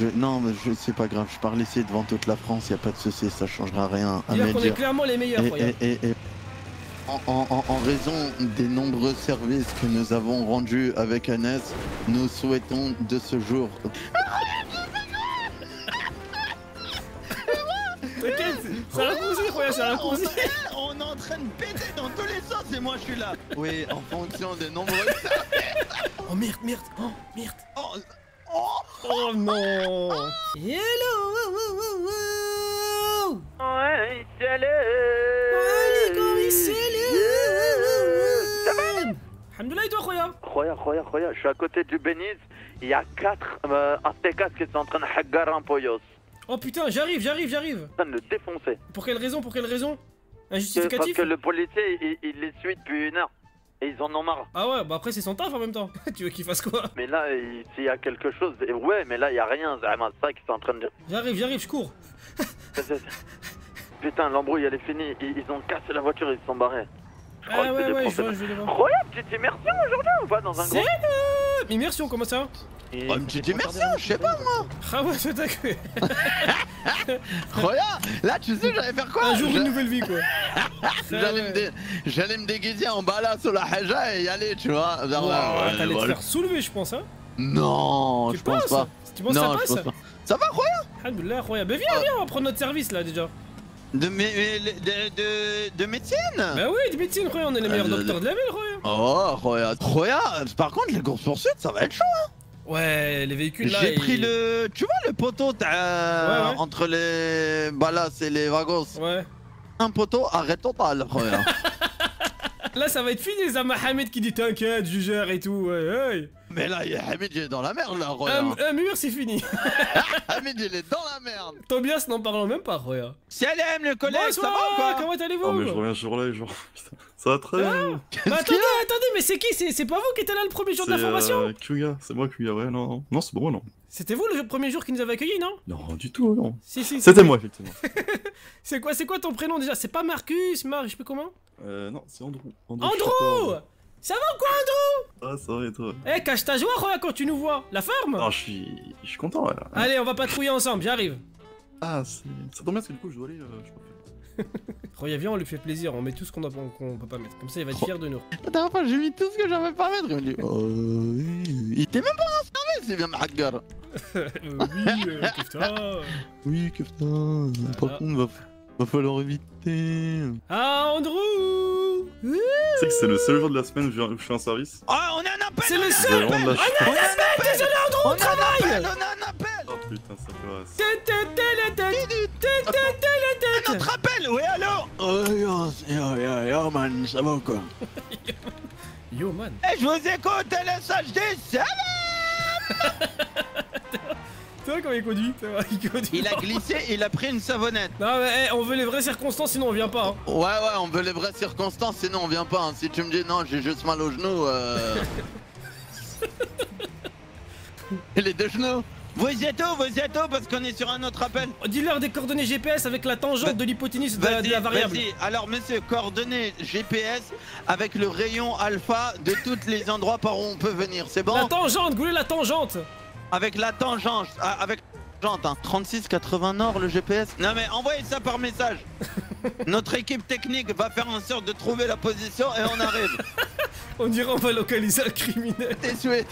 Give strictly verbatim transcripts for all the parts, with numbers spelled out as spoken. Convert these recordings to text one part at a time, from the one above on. Je, non, mais je c'est pas grave, je parle ici devant toute la France, il n'y a pas de souci, ça changera rien. À dire qu'on est clairement les meilleurs, et, et, et, et, en, en, en raison des nombreux services que nous avons rendus avec Anès, nous souhaitons de ce jour... C'est un raccourci, Roya, c'est un raccourci. On est en train de péter dans tous les sens et moi je suis là. Oui, en fonction des nombreux... Oh merde, merde, oh merde. Oh. Oh, oh non! Hello! Ouais, salut! Allez, comment c'est le? Ça va? Alhamdoulilah, et toi, Khoya? Khoya, Khoya, Khoya, je suis à côté du Beniz. Il y a quatre euh, A T quatre qui sont en train de haggar un Poyos. Oh putain, j'arrive, j'arrive, j'arrive! Putain, le défoncer. Pour quelle raison? Pour quelle raison? Un justificatif? Parce que le policier, il, il les suit depuis une heure. Et ils en ont marre. Ah ouais, bah après c'est son taf en même temps. Tu veux qu'il fasse quoi? Mais là, s'il y a quelque chose, ouais, mais là il y a rien. C'est ça qu'ils sont en train de dire. J'arrive, j'arrive, je cours. Putain, l'embrouille elle est finie. Ils, ils ont cassé la voiture, ils se sont barrés. Je crois ah ouais, ouais, ouais, je vois, je vais les voir. Roya, petite immersion aujourd'hui ou pas dans un groupe? C'est immersion, comment ça? Oh, une petite immersion, je sais pas moi. Ah ouais, je t'accueille. Roya, là tu sais, j'allais faire quoi? Un jour, une nouvelle vie quoi. J'allais me, dé... me déguiser en bala sur la haja et y aller, tu vois. Ouais, ouais, t'allais te faire soulever, je pense, hein. Non, je pense pas. Tu penses non, ça passe? Pas. Ça va, Roya? Alhamdoulilah, Roya. Mais viens, ah. viens, on va prendre notre service là déjà. De, mé de, de, de médecine? Bah oui, de médecine, Roya, on est les meilleurs euh, docteurs de... de la ville, Roya. Oh, Roya. Roya, par contre, les courses poursuites, ça va être chaud, hein. Ouais, les véhicules là. J'ai pris ils... le. Tu vois le poteau euh, ouais, ouais. entre les balas et les wagons. Ouais. Un poteau, arrêtons pas le premier. Là, ça va être fini, ça m'a Hamid qui dit t'inquiète, jugeur et tout. Ouais, ouais. Mais là, Hamid, il est dans la merde là, Roya. Un, un mur, c'est fini. Hamid, il est dans la merde. Tobias n'en parlant même pas, Roya. Salam, le collègue, ça va ou quoi? Comment allez-vous? Oh, mais je reviens sur l'œil, genre. Ça va très bien. Ah. Bah, attendez, attendez, mais c'est qui? C'est pas vous qui étiez là le premier jour de la formation? C'est Khoya, c'est moi, Khoya, ouais, non, non, non c'est bon, non. C'était vous le premier jour qui nous avait accueillis, non? Non, du tout, non. Si, si, c'était moi, effectivement. C'est quoi, c'est quoi ton prénom déjà? C'est pas Marcus, Marc, je sais plus comment? Euh, non, c'est Andrew. Andrew, Andrew ça va ou quoi, Andrew? Ah, ça va et toi? Eh, hey, cache ta joie, Roya, quand tu nous vois. La forme? Non, je suis je suis content, ouais. Allez, on va patrouiller ensemble, j'arrive. Ah, ça tombe bien parce que du coup, je dois aller. Euh, je peux pas. Roya, viens, on lui fait plaisir, on met tout ce qu'on a... qu'on peut pas mettre. Comme ça, il va être fier de nous. La dernière fois, j'ai mis tout ce que j'avais pas mettre. Il me dit, oh, il était même pas installé, c'est bien Mahagar. Oui, euh, Kefta. Oui, Kefta. Voilà. Par contre, va. Va falloir éviter. Ah, Andrew! Tu sais que c'est le seul jour de la semaine où je fais un service. Ah, on est un appel! C'est le seul! On est un appel! Désolé, Andrew, on travaille! On a un appel! Oh putain, ça passe. Tête, tête, tête, tête! Tête, tête, tête! Un autre appel! Ouais, alors! Yo, yo, yo, yo, man, ça va ou quoi? Yo, man. Eh, je vous écoute, L S H D, ça va! Tu vois comment il conduit, il conduit. Il a glissé, il a pris une savonnette. Non mais hey, on veut les vraies circonstances sinon on vient pas. Hein. Ouais ouais on veut les vraies circonstances sinon on vient pas. Hein. Si tu me dis non j'ai juste mal aux genoux. Euh... Et les deux genoux. Vous y êtes où, vous y êtes où parce qu'on est sur un autre appel. Dis-leur des coordonnées G P S avec la tangente bah, de l'hypoténuse de, de la variable. Vas-y, alors monsieur, coordonnées G P S avec le rayon alpha de tous les endroits par où on peut venir, c'est bon. La tangente, goulez la tangente. Avec la tangente, avec la tangente, hein. trente-six quatre-vingts Nord, le G P S. Non mais envoyez ça par message. Notre équipe technique va faire en sorte de trouver la position et on arrive. On dirait on va localiser un criminel. T'es souhait.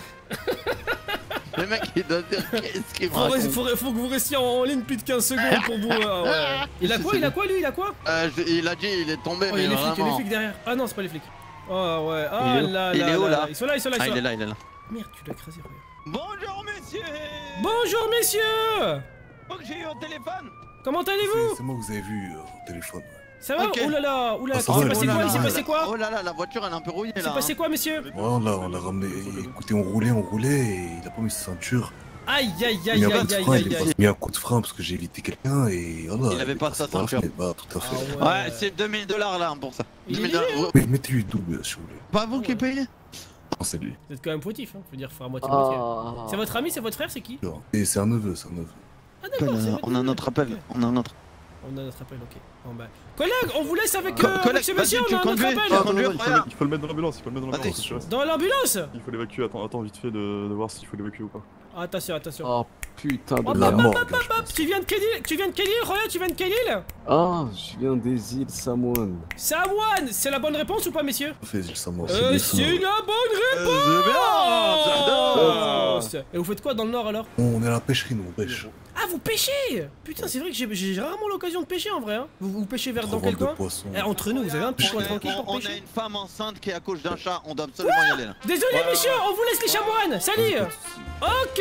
Le mec il doit dire qu'est-ce qu'il faut, faut, faut que vous restiez en, en ligne plus de quinze secondes pour vous... Euh, ouais. Il a quoi, il a quoi lui, il a quoi euh, je, il a dit, il est tombé oh, mais il est vraiment... flics, il y a les flics derrière. Ah non, c'est pas les flics. Oh ouais, ah il est là, il là, est là, où, là. Ils sont là, ils sont là, ils sont là. Ah, il est là, il est là. Merde, tu l'as écrasé. Bonjour messieurs. Bonjour messieurs. Faut que j'ai eu au téléphone. Comment allez-vous? C'est moi que vous avez vu euh, au téléphone. Ça va okay. Oh là là, oh là, ah, ça va, passé quoi? Il s'est passé quoi? Oh là là, la voiture elle est un peu rouillée là. C'est passé quoi messieurs? Oh là, on l'a ramené, écoutez on roulait, on roulait et il a pas mis sa ceinture. Aïe aïe aïe aïe aïe aïe aïe. Il a mis un coup de frein parce que j'ai évité quelqu'un et voilà. Il avait pas sa ceinture. Bah tout à fait. Ouais, c'est deux mille dollars là pour ça. Mais mettez-lui double si vous voulez. Pas vous qui payez? C'est lui. Vous êtes quand même fautif, hein. Faut dire frère moitié moitié. Oh. C'est votre ami, c'est votre frère, c'est qui? Et c'est un neveu, c'est un neveu. Ah d'accord. Euh, on a un autre appel, okay. on a un autre. On a notre appel, ok. Bon, bah. Collègue, on vous laisse avec, euh, avec ce monsieur, on a un autre appel. Ah, non, non, non, il, faut le, il faut le mettre dans l'ambulance, il faut le mettre dans l'ambulance. Dans l'ambulance? Il faut l'évacuer, attends, attends vite fait de, de voir s'il faut l'évacuer ou pas. Attention, attention. Oh putain de oh, la mort. Tu viens de quelle île? Tu viens de quelle île, Roya? Tu viens de quelle île? Ah, je viens des îles Samoane. Samoane, c'est la bonne réponse ou pas, messieurs? C'est euh, c'est la bonne réponse. euh, Et vous faites quoi dans le nord alors? On est à la pêcherie, nous, on pêche. Ah, vous pêchez? Putain, c'est vrai que j'ai rarement l'occasion de pêcher en vrai. Hein. Vous, vous pêchez vers dans quel coin? eh, Entre nous, vous avez un petit coin tranquille pour pêcher. On a une femme enceinte qui est à cause d'un chat, on doit absolument y aller là. Désolé, messieurs, on vous laisse les Samoanes. Salut. Ok,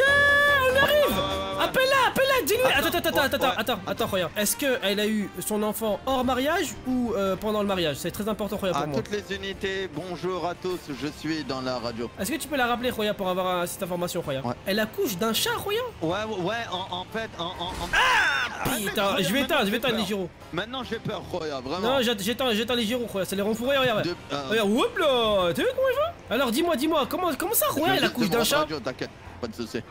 on arrive. Appelle-la, appelle-la, dis-lui. Attends, attends, attends, attends, attends, attends, Khoya. Est-ce qu'elle a eu son enfant hors mariage ou euh, pendant le mariage? C'est très important, Khoya, pour à moi. À toutes les unités, bonjour à tous, je suis dans la radio. Est-ce que tu peux la rappeler, Khoya, pour avoir uh, cette information, Khoya? Ouais. Elle accouche d'un chat, Khoya? Ouais, ouais, en, en fait, en... en... Ah putain, je vais éteindre, je vais éteindre les gyros. Maintenant j'ai peur, Khoya, vraiment. Non, j'éteins, j'éteins les gyros, Khoya, c'est les renfourés, regarde. De, euh... Regarde, whoop là, t'as vu comment il va? Alors dis-moi, dis-moi, comment, comment ça, Khoya, elle accouche d'un chat? T'inquiète, pas de soucis.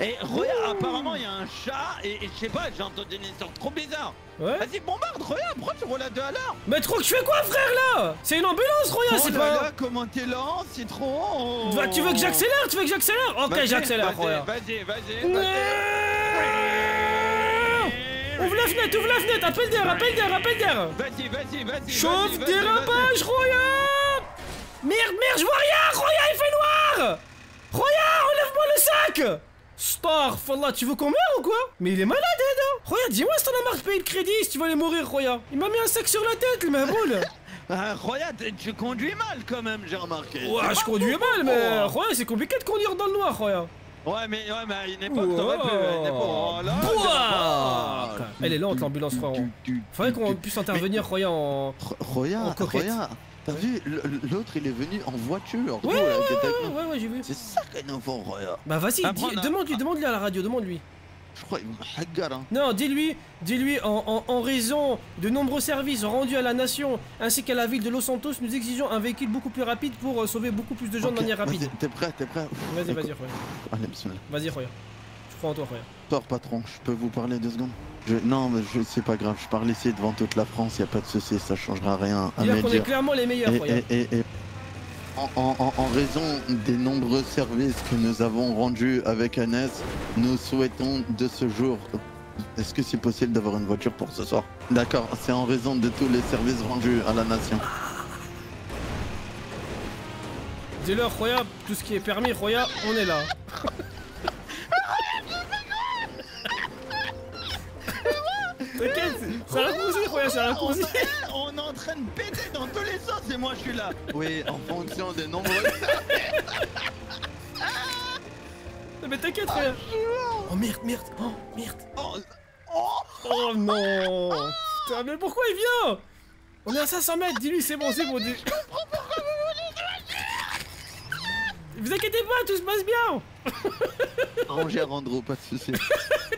Et Roya, apparemment il y a un chat et, et je sais pas, j'ai entendu une histoire trop bizarre. Ouais. Vas-y, bombarde, Roya, pourquoi tu roules à deux à l'heure? Mais trop, tu fais quoi, frère, là? C'est une ambulance, Roya, c'est pas... Là, comment t'es lent, c'est trop... Bah, tu veux que j'accélère? Tu veux que j'accélère? Ok, j'accélère, Roya. Vas-y, vas-y, vas-y. Ouvre la fenêtre, ouvre la fenêtre, appelle d'air, appelle d'air, appelle d'air. Vas-y, vas-y, vas-y. Chauffe, dérapage, Roya. Merde, merde, je vois rien, Roya, il fait noir. Roya, enlève-moi le sac. Starfallah, tu veux qu'on meure ou quoi? Mais il est malade, hein? Roya, dis-moi si t'en as marre de payer le crédit, si tu vas aller mourir, Roya. Il m'a mis un sac sur la tête, le maboule. Ah, Roya, tu conduis mal quand même, j'ai remarqué. Ouais, je conduis mal, mais Roya, c'est compliqué de conduire dans le noir, Roya. Ouais, mais ouais, mais à une époque, t'aurais pu. Oh là, elle est lente, l'ambulance, frérot. Faudrait qu'on puisse intervenir, Roya, en... Roya, Roya. T'as vu, l'autre il est venu en voiture. Ouais, ouais, ouais, ouais, ouais, j'ai vu. C'est ça qu'un enfant, Roya. Bah vas-y, demande-lui, demande-lui à la radio, demande-lui. Je crois qu'il me hein. Non, dis-lui, dis-lui, en, en, en raison de nombreux services rendus à la nation ainsi qu'à la ville de Los Santos, nous exigeons un véhicule beaucoup plus rapide pour euh, sauver beaucoup plus de gens okay, de manière rapide. T'es prêt, t'es prêt? Vas-y, vas-y, Roya. Allez, bismillah. Vas-y, Roya. Je crois en toi, Roya. Tort, patron, je peux vous parler deux secondes? Je... Non, mais je... c'est pas grave, je parle ici devant toute la France, y a pas de soucis, ça changera rien. Dire qu'on est clairement les meilleurs, Roya. Et, et, et... En, en, en raison des nombreux services que nous avons rendus avec Anès, nous souhaitons de ce jour... Est-ce que c'est possible d'avoir une voiture pour ce soir? D'accord, c'est en raison de tous les services rendus à la nation. Dis-leur, Roya, tout ce qui est permis, Roya, on est là. T'inquiète, ça raccourcit, Roya, ça raccourcit. On est en train de péter dans tous les sens et moi je suis là. Oui, en fonction des nombreux. Mais t'inquiète, Roya. Oh merde, merde, oh merde. Oh, oh. Oh non. Putain, mais pourquoi il vient? On est à cinq cents mètres, dis-lui, c'est bon, c'est bon. Je comprends pourquoi vous voulez. Vous inquiétez pas, tout se passe bien. On gère Andrew, pas de soucis.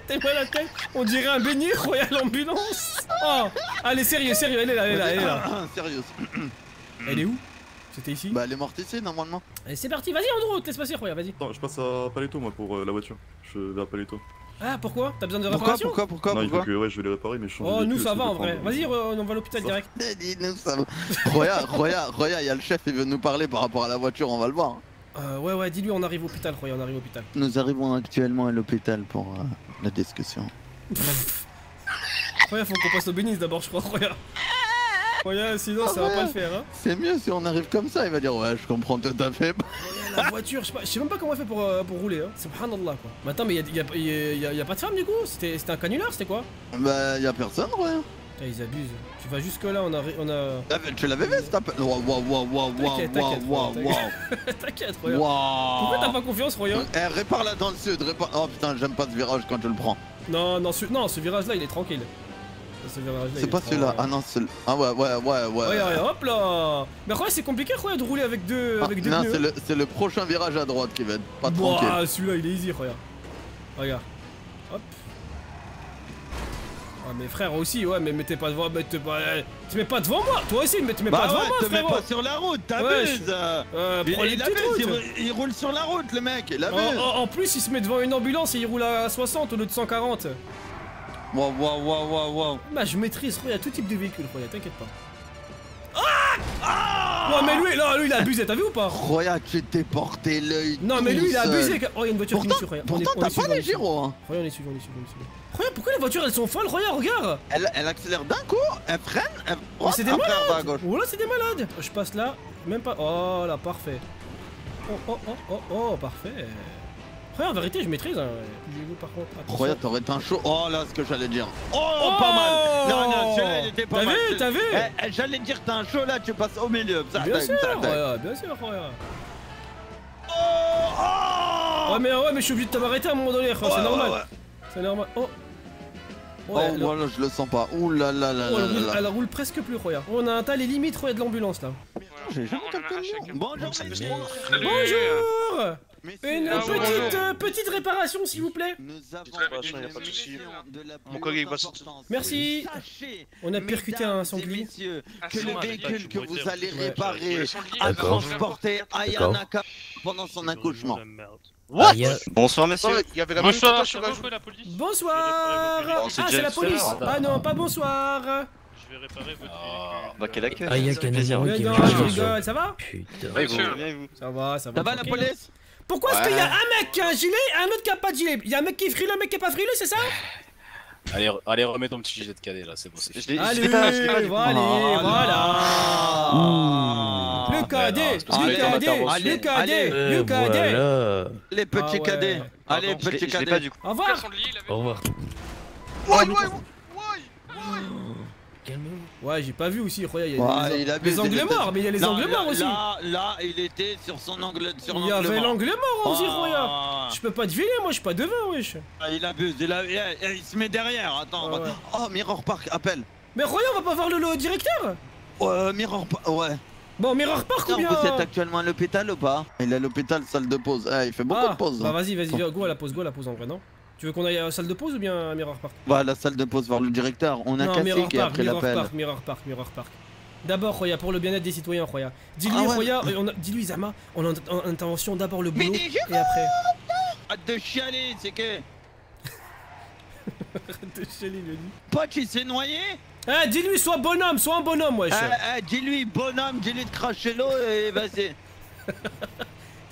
T'es mal à la tête, on dirait un beignet, Roya, l'ambulance. Oh, allez, sérieux, sérieux, elle est là, elle est là, elle est là. Sérieux. Elle est où? C'était ici? Bah, elle est morte ici, normalement. Allez, c'est parti, vas-y, Andrew, te laisse passer, Roya, vas-y. Non, je passe à Paleto, moi, pour euh, la voiture. Je vais à Paleto. Ah, pourquoi? T'as besoin de réparation? Pourquoi, pourquoi, pourquoi? Non, pourquoi il faut que, ouais, je vais les réparer, mais je suis... Oh, nous, ça va, en vrai. Vas-y, on va à l'hôpital direct. Nous, ça va. Roya, Roya, Roya, il y a le chef, il veut nous parler par rapport à la voiture, on va le voir. Euh, ouais, ouais, dis-lui, on arrive au hôpital, Roya, on arrive au hôpital. Nous arrivons actuellement à l'hôpital pour euh, la discussion. Roya, faut qu'on passe au Beniz d'abord, je crois, Roya. Roya, sinon ah, ça va ouais. pas le faire. Hein. C'est mieux si on arrive comme ça, il va dire ouais, je comprends tout à fait. Roya, la voiture, je sais, pas, je sais même pas comment elle fait pour, euh, pour rouler. Hein. Subhanallah, quoi. Mais attends, mais y'a y a, y a, y a, y a pas de femme du coup? C'était un canular, c'était quoi? Bah, y'a personne, Roya. Putain, ils abusent. Tu vas jusque là, on a... On a... Ah, tu l'avais vu, t'as... Waouh, waouh, waouh, waouh, waouh, waouh, waouh. T'inquiète, Roya. Pourquoi t'as pas confiance, Roya? Eh, répare-la dans le sud, répare... Oh putain, j'aime pas ce virage quand je le prends. Non, non, ce, non, ce virage-là, il est tranquille. C'est ce pas celui-là, ah non, celui-là. Ah ouais, ouais, ouais, ouais. Ouais, ouais, hop là. Mais Roya, c'est compliqué, Roya, de rouler avec deux... Ah, avec deux non, c'est le, c'est le prochain virage à droite qui va être pas tranquille. Ah, celui-là, il est easy, Roya. Regarde. Hop. Ah mais frère aussi, ouais, mais mettez pas devant, mettez pas... Tu mets pas devant moi, toi aussi, mais tu mets bah pas devant ouais, moi, te frère. Mets pas sur la route, t'abuses. Ouais, je... euh, il, il, il, il roule sur la route, le mec, il abuse. En, en, en plus, il se met devant une ambulance et il roule à soixante au lieu de cent quarante. Waouh, waouh, waouh, waouh, waouh. Bah, je maîtrise, Roya, tout type de véhicule, Roya, t'inquiète pas. Ah ah. Ouais, mais lui, là, lui, il a abusé, t'as vu ou pas? Roya, tu t'es porté l'œil. Non, mais lui, il a abusé. Oh, il y a une voiture qui nous suit, Roya. Pourtant, t'as pas les gyros, hein. Roya, on est suivi, on est suivi, on est suivi. Roya, pourquoi les voitures elles sont folles? Roya, regarde. Elle, elle accélère d'un coup, elle freine, elle. Oh, c'est des malades. Oh là, c'est des malades. Je passe là, même pas. Oh là, parfait. Oh, oh, oh, oh, oh, parfait. Roya, en vérité, je maîtrise. Hein. Par contre, Roya, t'aurais été un show. Oh là, ce que j'allais dire. Oh, oh, pas mal. Non, non, celui-là, il était pas mal. T'as vu, t'as vu. Eh, eh, j'allais dire, t'as un show là, tu passes au milieu. Ça, bien, sûr, ça, Roya, bien sûr, Roya. Oh, oh ouais, mais, ouais, mais je suis obligé de t'arrêter à un moment donné, oh, c'est normal. Ouais, ouais. C'est normal. Oh. Ouais, oh, voilà, je le sens pas. Ouh là là là, oh, là, là, là. Elle roule presque plus, Roya. On a atteint les limites, Roya, de l'ambulance là. J'ai jamais quelqu'un. Bonjour. Bonjour. Une ah, petite, euh, petite réparation s'il vous plaît. Nous avons réparation, y a pas de souci. Mon collègue va sortir. Merci. Sachez, on a percuté un sanglier. Ah, que le véhicule que vous allez réparer a transporté Ayanaka pendant son accouchement. What? Bonsoir messieurs. Il y avait la bonsoir. Bonsoir. Ah c'est la police. Ah non pas bonsoir. Je vais réparer votre véhicule. Bah quel accueil. Ah il y a qu'un plaisir. Ça va? Putain. Ça va, ça va. Ça va la police? Pourquoi ouais. Est-ce qu'il y a un mec qui a un gilet et un autre qui a pas de gilet? Il y a un mec qui est frileux, un mec qui est pas frileux, c'est ça? Allez, allez remets ton petit gilet de cadet là, c'est bon. Allez, allez, voilà. Le cadet, le cadet, le cadet, le cadet. Les petits cadets, allez petits cadets. Au revoir. Au revoir. Ouais, j'ai pas vu aussi, Roya, il y a ouais, des, il des angles morts, mais il y a les non, angles morts là, aussi. Là, là, il était sur son angle, sur il y avait l'angle mort oh. aussi, Roya. Je peux pas deviner, moi, je suis pas devin, wesh. Ah, il abuse, il, a, il, a, il se met derrière, attends. Ah, ouais. Oh, Mirror Park, appelle. Mais Roya, on va pas voir le, le directeur? Ouais, Mirror Park, ouais. Bon, Mirror Park ou bien? Vous êtes actuellement à l'hôpital ou pas? Il est à l'hôpital, salle de pause. Ah, il fait beaucoup ah. de pauses. Bah, vas-y, vas-y, go à la pause, go à la pause en vrai, non? Tu veux qu'on aille à la salle de pause ou bien à Mirror Park? Bah la salle de pause voir le directeur, on a non, cassé qui a pris l'appel. Mirror Park, Mirror Park, Mirror Park. D'abord Roya, pour le bien-être des citoyens Roya. Dis-lui ah ouais. Roya, on a... dis-lui Zama, on a en intervention d'abord le boulot et après... Arrête de chialer, c'est que... Arrête de chialer, le dit. Pas qu'il s'est noyé? Eh, dis-lui, sois bonhomme, sois un bonhomme, wesh. Eh, eh dis-lui bonhomme, dis-lui de cracher l'eau et vas-y.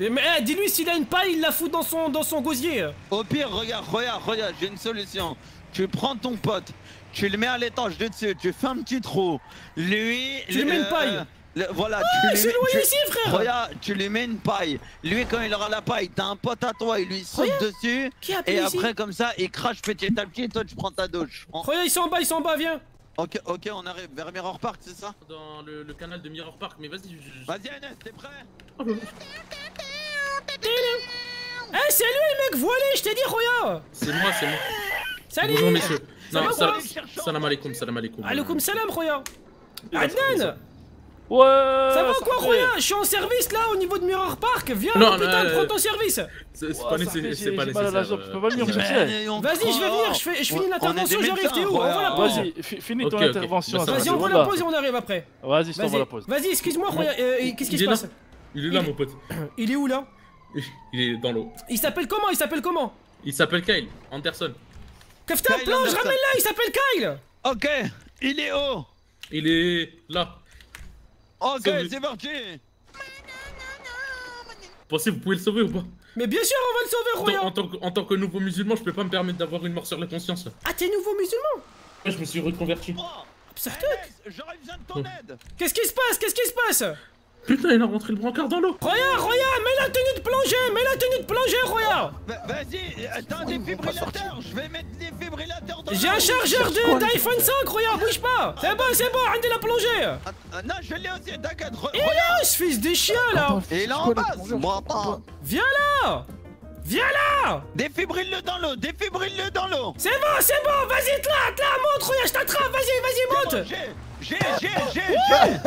Mais eh, dis-lui s'il a une paille, il la fout dans son, dans son gosier. Au pire, regarde, regarde, regarde, j'ai une solution. Tu prends ton pote, tu le mets à l'étanche de dessus, tu fais un petit trou. Lui... Tu lui mets une paille euh, le, voilà, ah, tu lui mets, tu, ici, frère. Regarde, tu lui mets une paille. Lui, quand il aura la paille, t'as un pote à toi, il lui saute regarde. dessus. Et après, comme ça, il crache petit à petit, toi, tu prends ta douche. On... Regarde, ils sont en bas, ils sont en bas, viens. Ok, ok, on arrive vers Mirror Park, c'est ça? Dans le, le canal de Mirror Park, mais vas-y... Je... Vas-y, Anès, t'es prêt? Eh hey, c'est lui mec, voilé, je t'ai dit Roya. C'est moi, c'est moi. Salut. Bonjour messieurs. Non, salam, salam alaikum, salam alaikum. Alaikum salam Roya. Adnan. Ouais. Ça va quoi Roya? Je suis en service là au niveau de Mirror Park. Viens là, putain, prends ton service. C'est pas nécessaire, c'est pas nécessaire. Je peux pas venir, je sais. Vas-y, je vais venir, je finis l'intervention, j'arrive, t'es où? Envoie la pause. Vas-y, finis ton intervention. Vas-y, envoie la pause et on arrive après. Vas-y, je t'envoie la pause. Vas-y, excuse-moi Roya, qu'est-ce qui se passe? Il est là mon pote. Il est où là? Il est dans l'eau. Il s'appelle comment? Il s'appelle comment? Il s'appelle Kyle Anderson. Kefta, plonge, ramène-la, il s'appelle Kyle. Ok, il est haut. Il est là. Ok, c'est parti. Pensez, vous pouvez le sauver ou pas? Mais bien sûr, on va le sauver, Roya. En tant que, en tant que nouveau musulman, je peux pas me permettre d'avoir une mort sur la conscience. Ah, t'es nouveau musulman? Ouais, je me suis reconverti. J'aurais besoin de ton aide. Qu'est-ce qui se passe? Qu'est-ce qui se passe? Putain, il a rentré le brancard dans l'eau. Roya, Roya, mets la tenue de plongée, mets la tenue de plongée, Roya. Vas-y, attends, des défibrillateur, je vais mettre des défibrillateurs dans l'eau. J'ai un chargeur d'iPhone cinq, Roya, bouge pas. C'est bon, c'est bon, arrêtez la plongée. Non, je l'ai aussi, t'inquiète. Il est où ce fils des chiens là? Il est en bas. Viens là. Viens là. Défibrille-le dans l'eau, défibrille-le dans l'eau. C'est bon, c'est bon, vas-y, te là, te là, monte, Roya, je t'attrape, vas-y, vas-y, monte. J'ai, j'ai, j'ai, j'ai.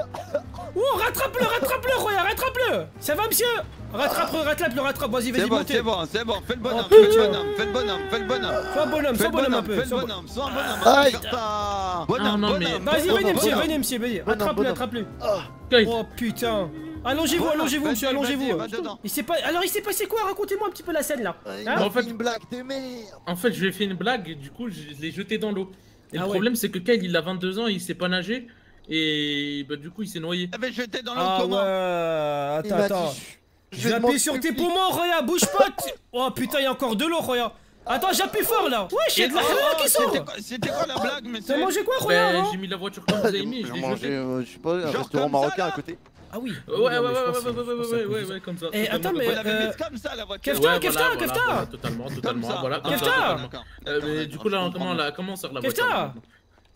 Oh, rattrape-le, rattrape-le, Roya, rattrape-le. Ça va, monsieur? Rattrape-le, rattrape-le, rattrape. Vas-y, vas-y, monte. C'est bon, c'est bon, c'est bon. Fais le bonhomme, fais le bonhomme, fais le bonhomme, fais le bonhomme. Sois bonhomme, sois bonhomme un peu. Fais le bonhomme, sois bonhomme. Bonhomme, bonhomme. Vas-y, venez, monsieur, venez, monsieur, venez. Attrape-le, attrape-le. Oh putain. Allongez-vous, allongez-vous, monsieur, allongez-vous. Il s'est pas. Alors, il s'est passé quoi? Racontez-moi un petit peu la scène là. En fait, une blague de merde. En fait, je lui ai fait une blague, du coup, je l'ai jeté dans l'eau. Et le problème, c'est que Kyle, il a vingt-deux ans, il sait pas nager. Et bah du coup il s'est noyé. Ah bah j'étais dans l'eau ah comment ouais. Attends, attends. J'appuie sur tes poumons, Roya, bouge pas. Oh putain, il y a encore de l'eau, Roya. Attends, j'appuie fort là. Ouais, j'ai de la Roya qui sort. C'était quoi la blague? Mais t'as mangé quoi, Roya? J'ai mis la voiture comme vous avez mis. J'ai mangé, je sais pas, un restaurant marocain à côté. Ah oui. Ouais, ouais, ouais, ouais, ouais, ouais, comme ça. Et attends, mais vous l'avez mise comme ça la voiture. Kefta, Kefta, Kefta. Totalement, totalement. Voilà. Kefta. Mais du coup là, comment là, comment sort la voiture? Kefta.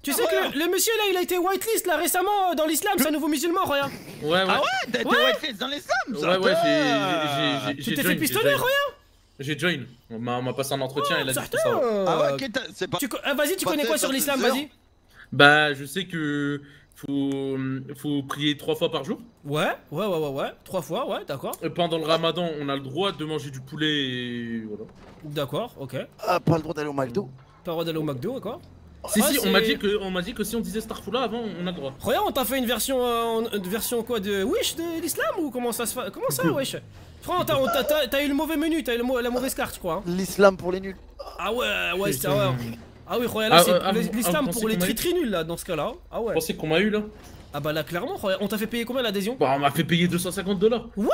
Tu sais que le monsieur là il a été whitelist là récemment dans l'islam, c'est un nouveau musulman, Roya. Ouais, ouais. Ah ouais, t'as été whitelist dans l'islam? Ouais, ouais, j'ai. Tu t'es fait pistonner, Roya? J'ai join. On m'a passé un entretien et elle a dit tout ça. Ah ouais, c'est pas. Vas-y, tu connais quoi sur l'islam? Vas-y. Bah, je sais que. Faut, faut prier trois fois par jour. Ouais, ouais, ouais, ouais, ouais. Trois fois, ouais, d'accord. Et pendant le ramadan, on a le droit de manger du poulet et voilà. D'accord, ok. Ah, pas le droit d'aller au McDo. Pas le droit d'aller au McDo, d'accord. Si, ah, si, on m'a dit, dit que si on disait Starfoula avant, on a le droit. Regarde, on t'a fait une version, euh, une version quoi de Wish de l'islam ou comment ça se fait? Comment ça, Wish? Franck, t'as eu le mauvais menu, t'as eu le, la mauvaise carte, je crois. Hein. L'islam pour les nuls. Ah ouais, ouais, c'est vrai. Ah oui, Roya, là, ah, c'est l'islam pour les tritri nuls, là, dans ce cas-là. Ah ouais. Vous pensez qu'on m'a eu, là? Ah bah là, clairement, Roya, on t'a fait payer combien l'adhésion? Bah, on m'a fait payer deux cent cinquante dollars. Wouh!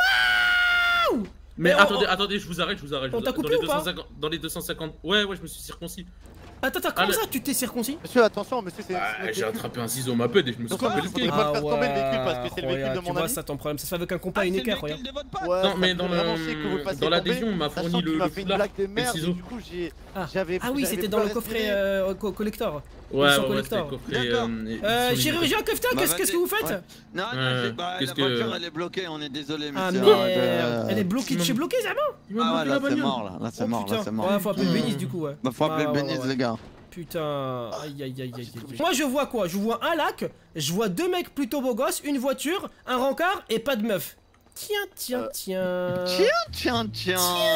Mais, mais on, attendez, on... attendez, je vous arrête, je vous arrête. On t'a coupé ou pas? Dans les deux cent cinquante... Ouais, ouais, je me suis circoncis. Attends, attends, comment ah, ça, tu t'es circoncis? Monsieur, attention, monsieur, c'est... Ah, j'ai attrapé un ciseau, ma pète, et je me suis coupé le pied. Ah ouais, Roya, tu vois, ça ton problème, ça se fait avec un compas et une équerre, Roya. Non, mais dans l'adhésion, on m'a fourni le foulard et le ciseau. Ah oui, c'était dans le coffret collector. Ouais, c'était le coffret... Chirurgien Kefta, qu'est-ce que vous faites? Non, non, la voiture, elle est bloquée, on est désolé, monsieur. Elle est bloquée de chez bloquée, Zama? Ah ouais, là, c'est mort, là, là, c'est mort, là, c'est mort. Ouais, faut appeler le Beniz, du coup, ouais. Bah, faut appeler le Beniz, les gars. Putain, aïe aïe aïe aïe. Moi je vois quoi? Je vois un lac, je vois deux mecs plutôt beaux gosses, une voiture, un rencard et pas de meuf. Tiens, tiens, tiens. Tiens, tiens, tiens.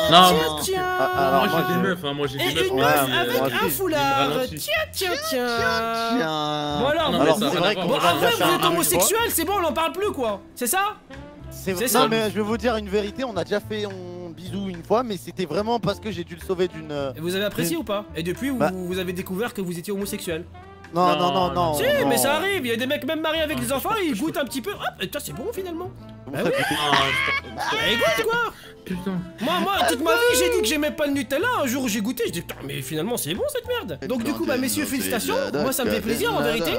Tiens, tiens. Moi j'ai des meufs, hein, moi j'ai des meufs. Et une meuf avec un foulard. Tiens, tiens, tiens. Voilà, bon après vous êtes homosexuel, c'est bon, on en parle plus quoi. C'est ça? C'est ça. Non mais je vais vous dire une vérité, on a déjà fait... bisous une fois, mais c'était vraiment parce que j'ai dû le sauver d'une... Et vous avez apprécié ou pas? Et depuis, bah... vous avez découvert que vous étiez homosexuel? Non, non, non, non. Si, non, mais ça arrive, il y a des mecs même mariés avec ah, des enfants, ils goûtent un petit peu, hop, et toi c'est bon finalement. Bah oui. Et goûte quoi. Putain. Moi, moi, toute ma vie, j'ai dit que j'aimais pas le Nutella, un jour j'ai goûté, je dis putain, mais finalement c'est bon cette merde. Donc du coup, bah messieurs, félicitations, moi ça me fait plaisir en vérité.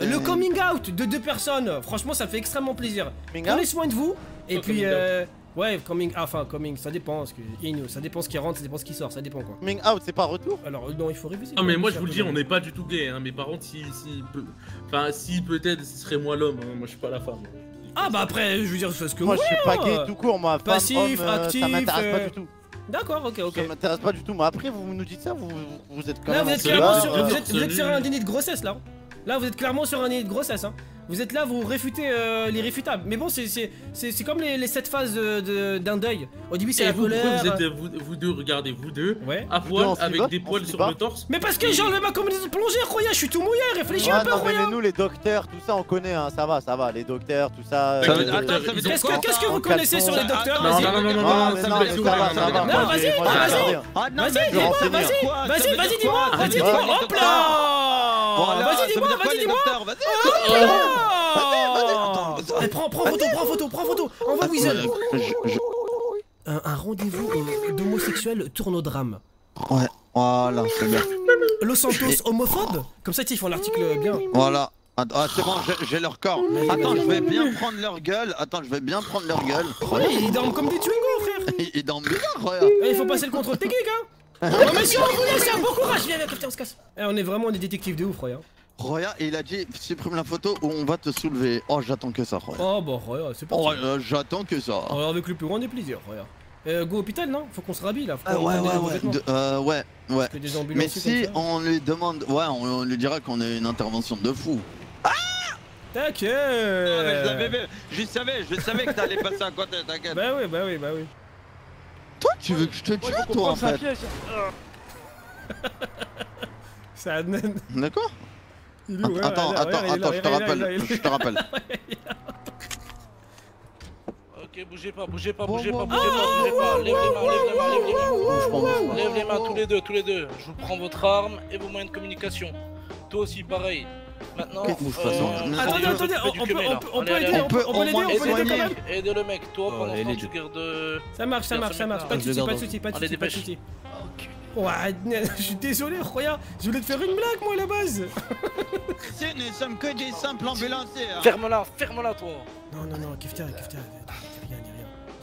Le coming out de deux personnes, franchement ça me fait extrêmement plaisir. Prenez soin de vous, et puis... Euh... Ouais, coming, ah, enfin coming, ça dépend, parce que in, ça dépend ce qui rentre, ça dépend ce qui sort, ça dépend quoi. Coming out, c'est pas retour? Alors non, il faut réviser. Non mais moi je vous le dis, on n'est pas du tout gay, hein, mes parents si, si, peu, enfin si peut-être ce serait moi l'homme, hein, moi je suis pas la femme. Hein. Ah bah après, je veux dire c'est ce que moi. Moi je suis pas gay tout court, moi. Passif, femme, homme, actif. Ça m'intéresse euh... pas du tout. D'accord, ok, ok. Ça m'intéresse pas du tout, mais après vous nous dites ça, vous, vous êtes quand même. Là vous êtes clairement sur, vous êtes, vous êtes sur un déni de grossesse là. Là vous êtes clairement sur un déni de grossesse, hein. Vous êtes là, vous réfutez euh, les réfutables. Mais bon, c'est comme les sept phases d'un deuil. Au début, c'est la vous, colère. Vous, êtes, vous, vous deux, regardez, vous deux, ouais. À poil, avec des poils sur le torse. Mais parce que genre le mec comme les plongée, Roya, je suis tout mouillé, réfléchis ouais, un peu, non, Roya. Mais nous, les docteurs, tout ça, on connaît, hein, ça va, ça va, les docteurs, tout ça. Euh, Qu'est-ce que, qu'est-ce que vous connaissez sur les docteurs? Non, non, non, non, non, vas-y, vas-y, vas-y, dis-moi, vas-y, vas-y, vas-y, dis-moi, vas-y, dis-moi, hop là. Vas-y, dis-moi, vas-y, dis-moi. Oh attends, prends, prends photo, prends photo, prends photo. Envoie Weasel. Un, un rendez-vous euh, d'homosexuel tourne au drame. Ouais, voilà, c'est bien. Los Santos homophobe. Comme ça, ils font l'article bien. Voilà. Ah, c'est bon, j'ai leur corps. Attends, je vais bien prendre leur gueule. Attends, je vais bien prendre leur gueule. Ouais, ils dorment comme des Twingo, frère. Ils dorment bizarre, frère. Il faut passer le contrôle technique, hein. Non, mais si on vous laisse, un bon courage. Viens, viens, capitaine, on se casse. Eh, on est vraiment des détectives de ouf, frère. Roya, il a dit supprime la photo ou on va te soulever. Oh, j'attends que ça, Roya. Oh, bah, Roya, c'est pas ça. Oh, j'attends que ça. Alors, avec le plus grand des plaisirs, Roya. Euh, go hôpital, non? Faut qu'on se rhabille là. Faut euh, ouais, ouais, ouais. De, euh, ouais, ouais. Mais si on lui demande. Ouais, on, on lui dira qu'on a une intervention de fou. Ah! T'inquiète! Je savais, je savais que t'allais passer à côté, t'inquiète. Bah, oui, bah, oui, bah, oui. Toi, tu veux que je te tue, ouais, toi, en fait? Ça amène. D'accord? Où, ouais, attends, là, attends, là, attends, là, je te rappelle, là, je te rappelle. Ok, bougez pas, bougez pas, bougez pas, bougez pas, bougez pas. Lève les mains tous les deux, tous les deux. Je vous prends votre arme et vos moyens de communication. Toi aussi, pareil. Maintenant, euh... euh... attendez, attendez, on, on, cumé, on, on peut l'aider, on peut l'aider, on peut l'aider quand même. Aide le mec, toi pendant ce temps tu gardes... Ça marche, ça marche, ça marche, pas de soucis, pas de soucis, pas de soucis, pas de soucis. Ouais, je suis désolé, Roya, je voulais te faire une blague moi à la base. Ce ne sommes que des simples ambulanciers. Ferme-la, ferme-la toi. Non, non, non, Kefta, Kefta, dis rien,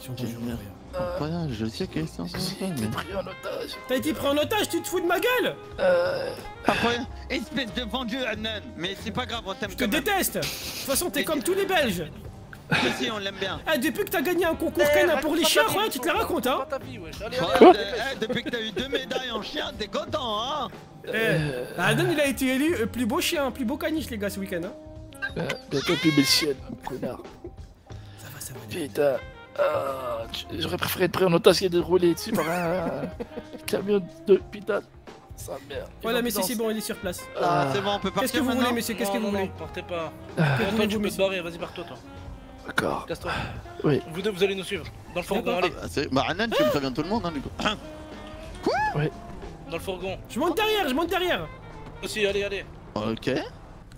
dis rien. Rien. Voilà, je sais qu'elle s'en sort pas, mais... J'ai été pris en otage. T'as été pris en otage, tu te fous de ma gueule? Euh... Après, espèce de vendu, Adnan. Mais c'est pas grave, on t'aime quand même. Je te déteste. De toute façon, t'es comme tous les Belges. Si, on l'aime bien. Eh, depuis que t'as gagné un concours canard pour les chiens, tu te la racontes, hein? Depuis que t'as eu deux médailles en chien, t'es content, hein? Adnan, il a été élu plus beau chien, plus beau caniche, les gars, ce week-end, hein? Bientôt plus belle chienne, connard. Ça va, ça va. Putain. Ah, j'aurais préféré être pris en otage et de rouler dessus par un camion de pitate. Sa merde. Voilà, messieurs, c'est bon, il est sur place. Ah, c'est bon, on peut partir. Qu'est-ce que vous voulez, messieurs? Qu'est-ce que vous voulez? Partez pas. Toi, tu peux te barrer, vas-y, pars-toi, toi. D'accord. Casse-toi. Oui. Vous deux, vous allez nous suivre. Dans le fourgon, allez. Bah, Anan, tu me préviens tout le monde, hein, du coup. Quoi? Oui. Dans le fourgon. Je monte derrière, je monte derrière. Aussi, allez, allez. Ok.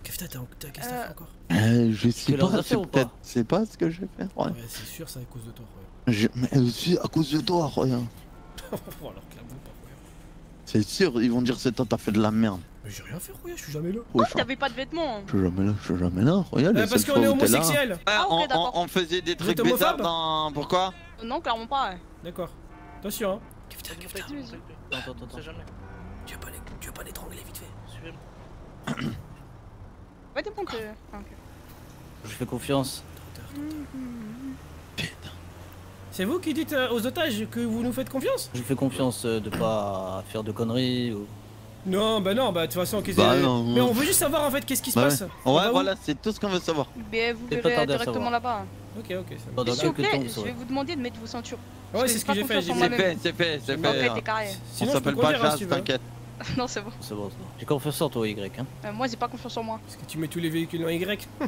Kefta, t'as qu'est-ce que t'as fait encore? Euh, je sais pas, peut-être. C'est pas ce que je vais faire. Ouais, ouais c'est sûr, c'est à cause de toi, Roya. Je... Mais aussi à cause de toi, Roya. C'est sûr, ils vont dire c'est toi, t'as fait de la merde. Mais j'ai rien fait, Roya, je suis jamais là. Pourquoi oh, t'avais pas de vêtements? Je suis jamais là, je suis jamais là, Roya. Euh, parce qu'on est homosexuel. Ah, on, on, on faisait des trucs bizarres dans. Pourquoi? Non, clairement pas, ouais. D'accord. Attention, hein. Kefta, Kefta. Attends, attends, attends. Tu vas pas l'étrangler vite fait. Suivez-moi. Ouais, t'es bon que... Ah, okay. Je fais confiance. Putain. C'est vous qui dites aux otages que vous nous faites confiance? Je fais confiance de pas faire de conneries ou... Non, bah non, bah de toute façon... Bah, est... non, mais on veut juste savoir en fait qu'est-ce qui bah, se passe. Ouais, ouais voilà, c'est tout ce qu'on veut savoir. Mais vous verrez directement là-bas. Ok, ok. Ça va. S'il vous plaît, je vais vous demander de mettre vos ceintures. Ouais, c'est ce que j'ai fait. C'est fait, c'est fait, c'est fait. On s'appelle pas Charles, t'inquiète. Non, c'est bon. C'est bon, c'est bon. J'ai confiance en toi, Y. Hein. Euh, moi, j'ai pas confiance en moi. Parce que tu mets tous les véhicules en Y. Ouais.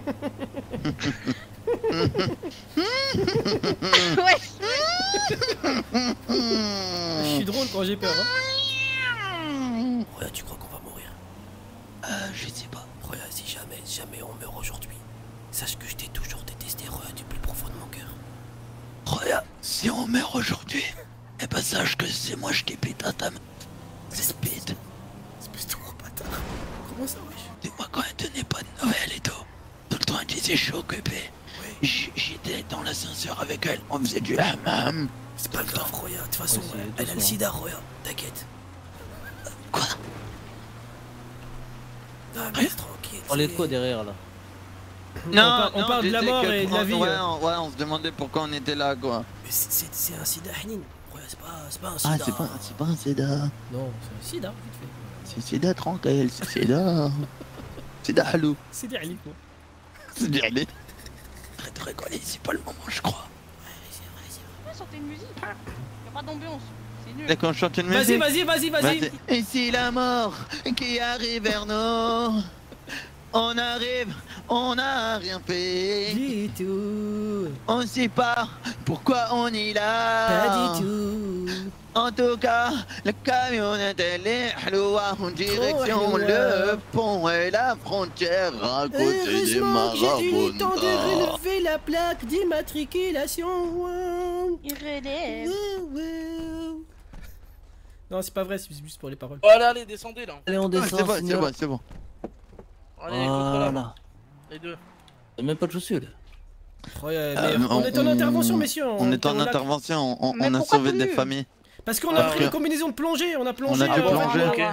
Je suis drôle quand j'ai peur. Hein. Roya, tu crois qu'on va mourir? Euh, je sais pas. Roya, si jamais, jamais on meurt aujourd'hui, sache que je t'ai toujours détesté, Roya, du plus profond de mon cœur. Roya, si on meurt aujourd'hui, eh ben sache que c'est moi je t'ai pété à ta main. C'est Speed. Espèce de gros bâtard. Comment ça, wesh? Dis-moi quand elle tenait pas de nouvelles et tout. Tout le temps elle disait je suis occupé. Oui. J'étais dans l'ascenseur avec elle, on faisait du hammam. C'est pas grave, Roya, de toute façon, ouais, elle, elle a le sida, Roya, t'inquiète. Euh, quoi? Non, mais reste tranquille. On est de quoi derrière là? Non, non, on parle de la mort et de la vie. Ouais, on, ouais, on se demandait pourquoi on était là, quoi. Mais c'est un sida, Hanin. C'est pas, pas un sida. Ah, c'est pas, pas un sida. Non, c'est un sida, vite fait. C'est sida tranquille, c'est sida. Sida halou. C'est des halou, quoi. C'est des halou. Arrête de rigoler, c'est pas le moment, je crois. Ouais, c'est vrai, c'est vrai. Ouais, chantez une musique. Y'a pas d'ambiance. C'est nul. D'accord, chante une musique. Vas-y, vas-y, vas-y, vas-y. Et si la mort qui arrive vers nous, on arrive, on n'a rien fait du tout. On sait pas pourquoi on est là. Pas du tout. En tout cas, la camionnette elle est hloua en direction le pont et la frontière à côté des Marabouts. Heureusement que j'ai eu le temps de relever la plaque d'immatriculation. Il relève. Non, c'est pas vrai, c'est juste pour les paroles. Voilà, allez, descendez là. Allez, on descend. C'est bon, c'est bon, c'est bon. Allez, voilà. Là. Les deux. Même pas de chaussures. Ouais, euh, on, on est en intervention, messieurs. On, on est en on intervention, a... on, on a sauvé des familles. Parce qu'on a pris que... les combinaisons de plongée, on a plongé. On a dû euh, plonger. Euh, okay.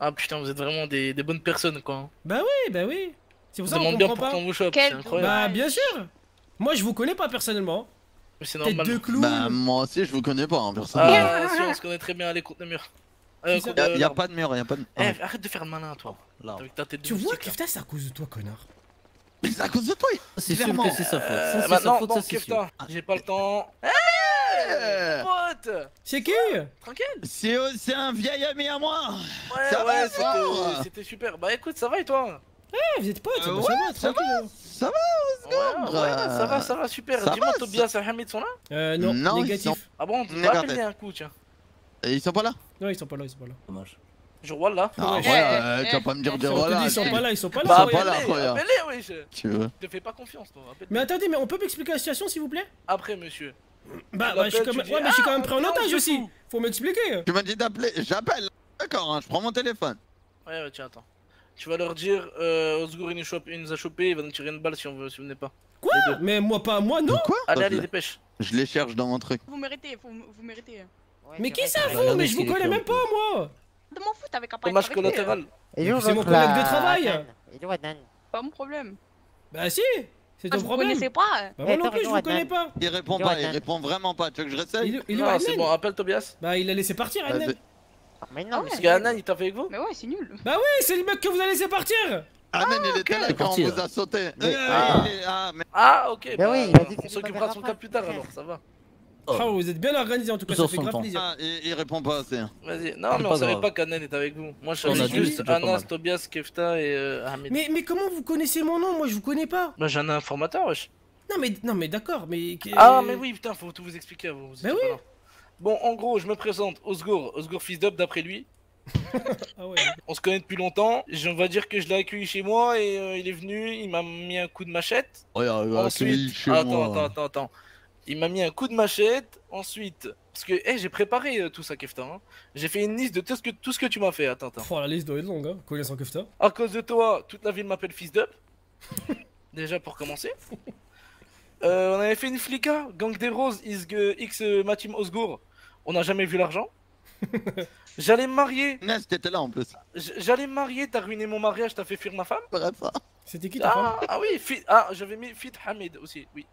Ah putain, vous êtes vraiment des, des bonnes personnes, quoi. Bah oui, bah oui. C'est pour ça qu'on comprend pas. Vous quel... incroyable. Bah bien sûr. Moi, je vous connais pas personnellement. Mais c'est normal. Deux clous. Bah moi aussi, je vous connais pas, hein, personnellement. Ah, si, on se connaît très bien, allez, contre le mur. Euh, y'a euh, a pas de mur, y'a pas de. Eh, hey, arrête de faire le malin, toi. Là. Tu vois, Kefta, c'est à cause de toi, connard. Mais c'est à cause de toi. C'est sûr que c'est sa faute. Euh, maintenant, bon, Kefta, j'ai pas le temps. Hey, pote. C'est qui? Tranquille. C'est un vieil ami à moi. Ouais, ça ouais, va, c'était super. Bah écoute, ça va et toi? Eh, vous êtes potes, euh, ouais, ça va, tranquille. Ça va, Osgour. Ouais, ouais, ça va, ça va, super. Dis-moi, Tobias et Hamid sont là? Euh, non, négatif. Ah bon, on peut pas appeler un coup, tiens. Ils sont pas là? Non, ils sont pas là, ils sont pas là. Dommage. Je roule là. Ah, ouais, euh, tu vas pas me dire de roule là. Ils sont pas là, ils sont pas là. Ils sont pas là, Roya. Oui, je... Tu veux. Je te fais pas confiance, toi. Mais attendez, mais on peut m'expliquer la situation, s'il vous plaît? Après, monsieur. Bah, bah je suis quand même, ouais, mais je suis quand même pris en otage aussi. Faut m'expliquer. Tu m'as dit d'appeler, j'appelle. D'accord, hein, je prends mon téléphone. Ouais, ouais, tiens, attends. Tu vas leur dire, euh, Osgour il nous a chopé, il va nous tirer une balle si on veut, si vous venez pas. Quoi? Mais moi pas, moi non. Quoi? Allez, allez, dépêche. Je les cherche dans mon truc. Vous méritez, vous méritez. Mais qui ça vous? Mais je vous connais même pas, moi. Je m'en fous, t'avais qu'à parler de collatéral. C'est mon collègue de travail. Pas mon problème. Bah si, c'est ton problème. Vous connaissez pas? Bah moi non plus, je vous connais pas. Il répond pas, il répond vraiment pas. Tu veux que je réessaye? Non, c'est bon, appelle Tobias. Bah il a laissé partir, Adnan. Mais non, parce qu'Adnan il t'a fait avec vous. Mais ouais, c'est nul. Bah oui, c'est le mec que vous avez laissé partir. Adnan il était là quand on vous a sauté. Ah ok, bah oui, on s'occupera de son cas plus tard alors, ça va. Oh. Oh, vous êtes bien organisé en tout cas, ça fait grave plaisir. Ah, il, il répond pas assez. Vas-y, non, mais on savait pas qu'Anen est avec vous. Moi je savais juste Anès, Tobias, Kefta et euh, Hamid. Mais, mais comment vous connaissez mon nom? Moi je vous connais pas. Bah j'en ai un informateur, wesh. Non, mais, non, mais d'accord, mais. Ah, mais oui, putain, faut tout vous expliquer à vous. Vous mais oui. Bon, en gros, je me présente, Osgour, Osgour fils d'up d'après lui. Ah ouais. On se connaît depuis longtemps. On va dire que je l'ai accueilli chez moi et euh, il est venu, il m'a mis un coup de machette. Oh, il a accueilli chez moi. Attends, attends, attends, attends. Il m'a mis un coup de machette, ensuite... Parce que, hé, hey, j'ai préparé euh, tout ça, Kefta, hein. J'ai fait une liste de tout ce que, tout ce que tu m'as fait, attends, attends. Oh, la liste doit être longue, hein, connaissant Kefta. À cause de toi, toute la ville m'appelle fils d'up. Déjà, pour commencer. Euh, on avait fait une flica, gang des roses, is, euh, X euh, ma team Osgour. On n'a jamais vu l'argent. J'allais me marier. Ness, t'étais là, en plus. J'allais me marier, t'as ruiné mon mariage, t'as fait fuir ma femme. C'était qui ta ah, femme? Ah oui, fit, ah, j'avais mis fit Hamid aussi, oui.